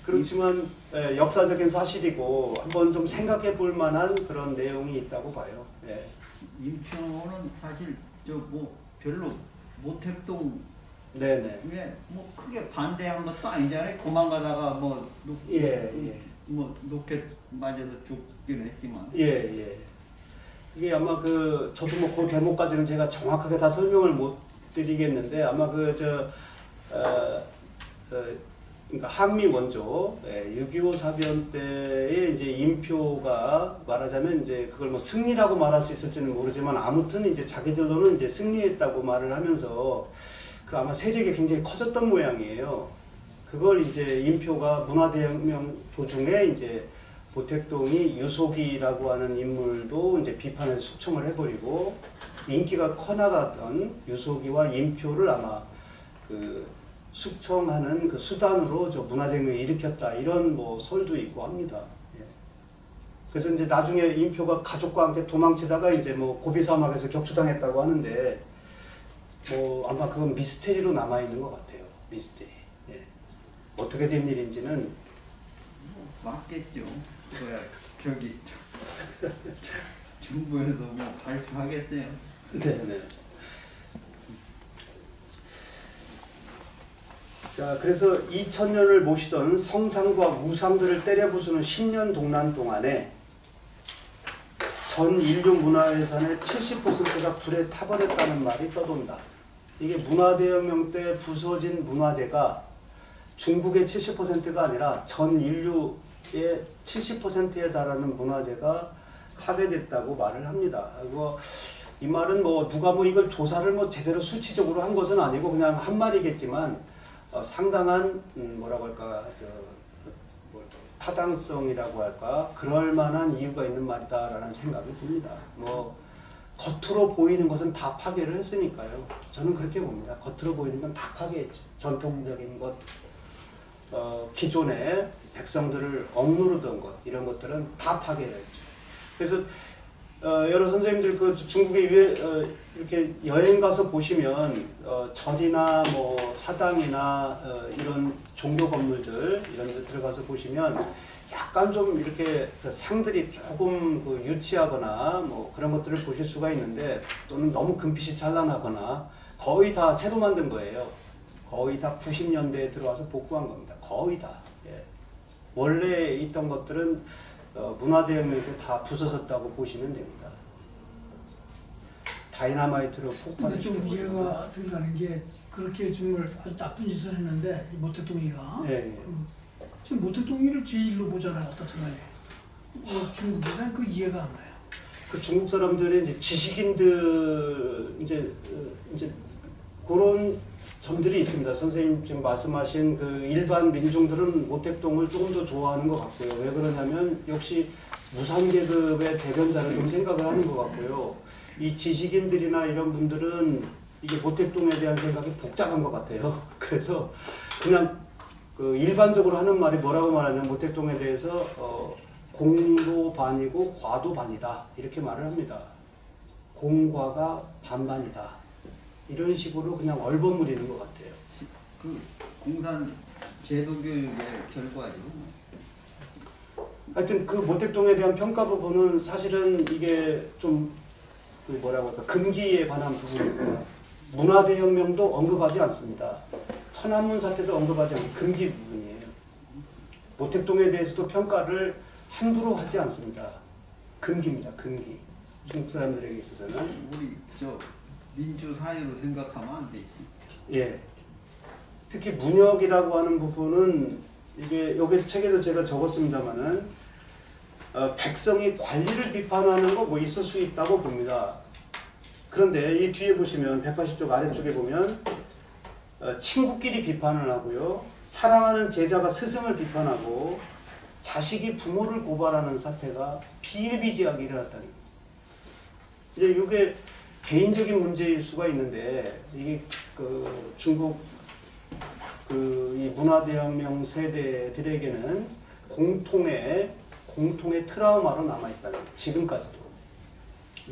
그렇지만 예, 역사적인 사실이고 한번 좀 생각해 볼 만한 그런 내용이 있다고 봐요. 예. 인표는 사실 저 뭐 별로 모택동 네네. 예, 뭐 크게 반대한 것도 아니잖아요. 도망가다가 뭐 녹, 예, 예. 뭐 녹켓 맞아서 죽긴 했지만. 예, 예. 이게 아마 그 저도 뭐 그 대목까지는 제가 정확하게 다 설명을 못 드리겠는데 아마 그 저 어, 어, 그러니까 한미 원조 예, 육이오 사변 때의 이제 인표가 말하자면 이제 그걸 뭐 승리라고 말할 수 있을지는 모르지만 아무튼 이제 자기들로는 이제 승리했다고 말을 하면서 그 아마 세력이 굉장히 커졌던 모양이에요. 그걸 이제 인표가 문화대혁명 도중에 이제 모택동이 유소기라고 하는 인물도 이제 비판해서 숙청을 해버리고 인기가 커나가던 유소기와 인표를 아마 그 숙청하는 그 수단으로 저 문화대혁명을 일으켰다 이런 뭐 설도 있고 합니다. 예. 그래서 이제 나중에 인표가 가족과 함께 도망치다가 이제 뭐 고비사막에서 격추당했다고 하는데 뭐 아마 그건 미스테리로 남아 있는 것 같아요. 미스테리. 예. 어떻게 된 일인지는 맞겠죠. 그거야 저기 정부에서 뭐 발표하겠어요. 네네. 자, 그래서 이천 년을 모시던 성상과 우상들을 때려부수는 십 년 동란 동안에 전 인류 문화유산의 칠십 퍼센트가 불에 타버렸다는 말이 떠돈다. 이게 문화대혁명 때 부서진 문화재가 중국의 칠십 퍼센트가 아니라 전 인류 의 칠십 퍼센트에 달하는 문화재가 파괴됐다고 말을 합니다. 그리고 이 말은 뭐 누가 뭐 이걸 조사를 뭐 제대로 수치적으로 한 것은 아니고 그냥 한 말이겠지만 어 상당한 음 뭐라고 할까 저 뭐 타당성이라고 할까 그럴 만한 이유가 있는 말이다라는 생각이 듭니다. 뭐 겉으로 보이는 것은 다 파괴를 했으니까요. 저는 그렇게 봅니다. 겉으로 보이는 건 다 파괴했죠. 전통적인 것, 어 기존의 백성들을 억누르던 것 이런 것들은 다 파괴를 했죠. 그래서 어, 여러 선생님들 그 중국에 유해, 어, 이렇게 여행 가서 보시면 어, 절이나 뭐 사당이나 어, 이런 종교 건물들 이런 데 들어가서 보시면 약간 좀 이렇게 그 상들이 조금 그 유치하거나 뭐 그런 것들을 보실 수가 있는데 또는 너무 금빛이 찬란하거나 거의 다 새로 만든 거예요. 거의 다 구십 년대에 들어와서 복구한 겁니다. 거의 다. 예. 원래 있던 것들은 어, 문화대혁명 때 다 부서졌다고 보시면 됩니다. 다이나마이트로 폭발을 시키고. 근데 좀 이해가 된다는 게 그렇게 정말 아주 나쁜 짓을 했는데 모태동이가 예, 예. 그, 지금 모태동이를 제일로 보잖아요. 어떻든 간에 어, 중국보다는 그 이해가 안 가요. 그 중국 사람들이 이제 지식인들 이제 이제 그런 점들이 있습니다. 선생님 지금 말씀하신 그 일반 민중들은 모택동을 조금 더 좋아하는 것 같고요. 왜 그러냐면 역시 무상계급의 대변자를 좀 생각을 하는 것 같고요. 이 지식인들이나 이런 분들은 이게 모택동에 대한 생각이 복잡한 것 같아요. 그래서 그냥 그 일반적으로 하는 말이 뭐라고 말하냐면 모택동에 대해서 어 공도 반이고 과도 반이다 이렇게 말을 합니다. 공과가 반반이다. 이런 식으로 그냥 얼버무리는 것 같아요. 그 공산 제도교육의 결과죠. 하여튼 그 모택동에 대한 평가 부분은 사실은 이게 좀 그 뭐라고 할까 금기에 관한 부분이고요. 문화대혁명도 언급하지 않습니다. 천안문 사태도 언급하지 않고 금기 부분이에요. 모택동에 대해서도 평가를 함부로 하지 않습니다. 금기입니다. 금기. 중국 사람들에게 있어서는. 우리 저 민주사회로 생각하면 안 되지. 예. 특히 문역이라고 하는 부분은 이게 여기서 책에도 제가 적었습니다만은 어, 백성이 관리를 비판하는 거 뭐 있을 수 있다고 봅니다. 그런데 이 뒤에 보시면 백팔십 쪽 아래쪽에 보면 어, 친구끼리 비판을 하고요. 사랑하는 제자가 스승을 비판하고 자식이 부모를 고발하는 사태가 비일비재하게 일어났다는 거예요. 이제 이게 개인적인 문제일 수가 있는데 이게 그 중국 그 이 문화대혁명 세대들에게는 공통의 공통의 트라우마로 남아있다는 거예요. 지금까지도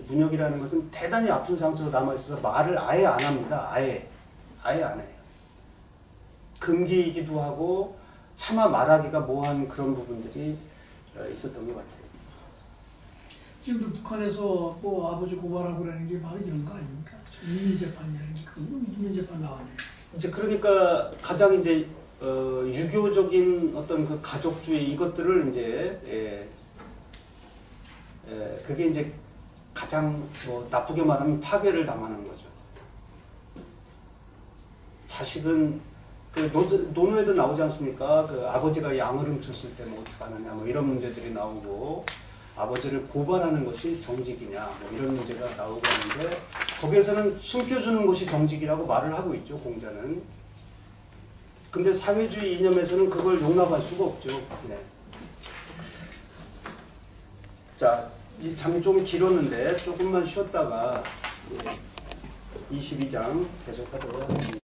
문역이라는 것은 대단히 아픈 상처로 남아있어서 말을 아예 안 합니다. 아예 아예 안 해요. 금기이기도 하고 차마 말하기가 모호한 그런 부분들이 있었던 것 같아요. 지금도 북한에서 뭐 아버지 고발하고 그러는 게 바로 이런 거 아닙니까? 인민재판이라는 게 그거 인민재판 나왔네요. 이제 그러니까 가장 이제 어, 유교적인 어떤 그 가족주의 이것들을 이제 예, 예, 그게 이제 가장 뭐 나쁘게 말하면 파괴를 당하는 거죠. 자식은 그 논어에도 나오지 않습니까? 그 아버지가 양을 훔쳤을 때 뭐 어떻게 하느냐 뭐 이런 문제들이 나오고. 아버지를 고발하는 것이 정직이냐 뭐 이런 문제가 나오고 있는데 거기에서는 숨겨주는 것이 정직이라고 말을 하고 있죠. 공자는. 근데 사회주의 이념에서는 그걸 용납할 수가 없죠. 네. 자, 이 장이 좀 길었는데 조금만 쉬었다가 이십이 장 계속하도록 하겠습니다.